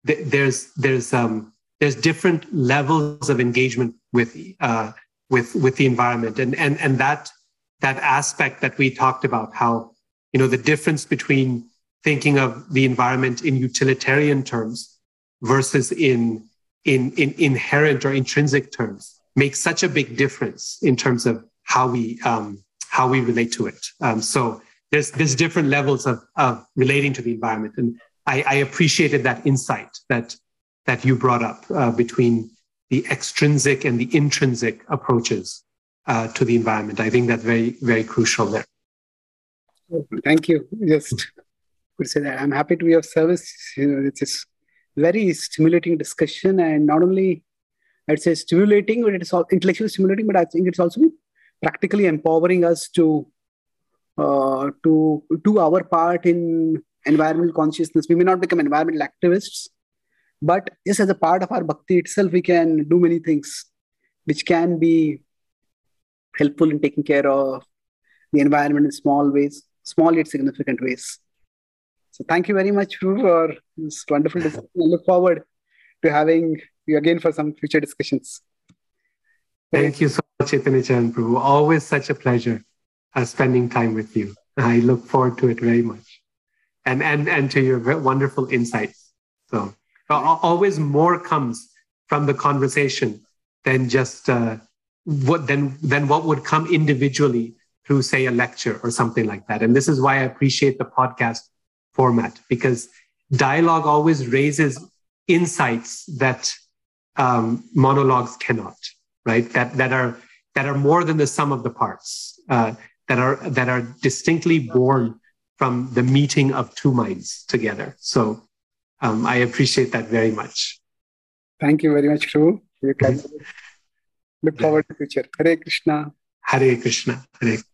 th- there's, there's, um, there's different levels of engagement with, uh, with, with the environment, and, and, and that that aspect that we talked about, how, you know, the difference between thinking of the environment in utilitarian terms versus in, in, in inherent or intrinsic terms makes such a big difference in terms of how we, um, how we relate to it. Um, so there's, there's different levels of, of relating to the environment. And I, I appreciated that insight that, that you brought up uh, between the extrinsic and the intrinsic approaches Uh, to the environment. I think that's very, very crucial there. Thank you. Just could say that I'm happy to be of service. You know, it's a very stimulating discussion, and not only I'd say stimulating, but it's all intellectually stimulating. But I think it's also practically empowering us to uh, to do our part in environmental consciousness. We may not become environmental activists, but just as a part of our bhakti itself, we can do many things, which can be helpful in taking care of the environment in small ways, small yet significant ways. So thank you very much for this wonderful discussion. I look forward to having you again for some future discussions. Thank you so much, Chaitanya Charan Prabhu. Always such a pleasure uh, spending time with you. I look forward to it very much. and and and to your wonderful insights. So always more comes from the conversation than just uh, what than than what would come individually through, say, a lecture or something like that. And this is why I appreciate the podcast format, because dialogue always raises insights that um, monologues cannot, right? That that are that are more than the sum of the parts, uh, that are that are distinctly born from the meeting of two minds together. So um, I appreciate that very much. Thank you very much, Prabhu. You can look forward to the future. Hare Krishna. Hare Krishna. Hare Krishna.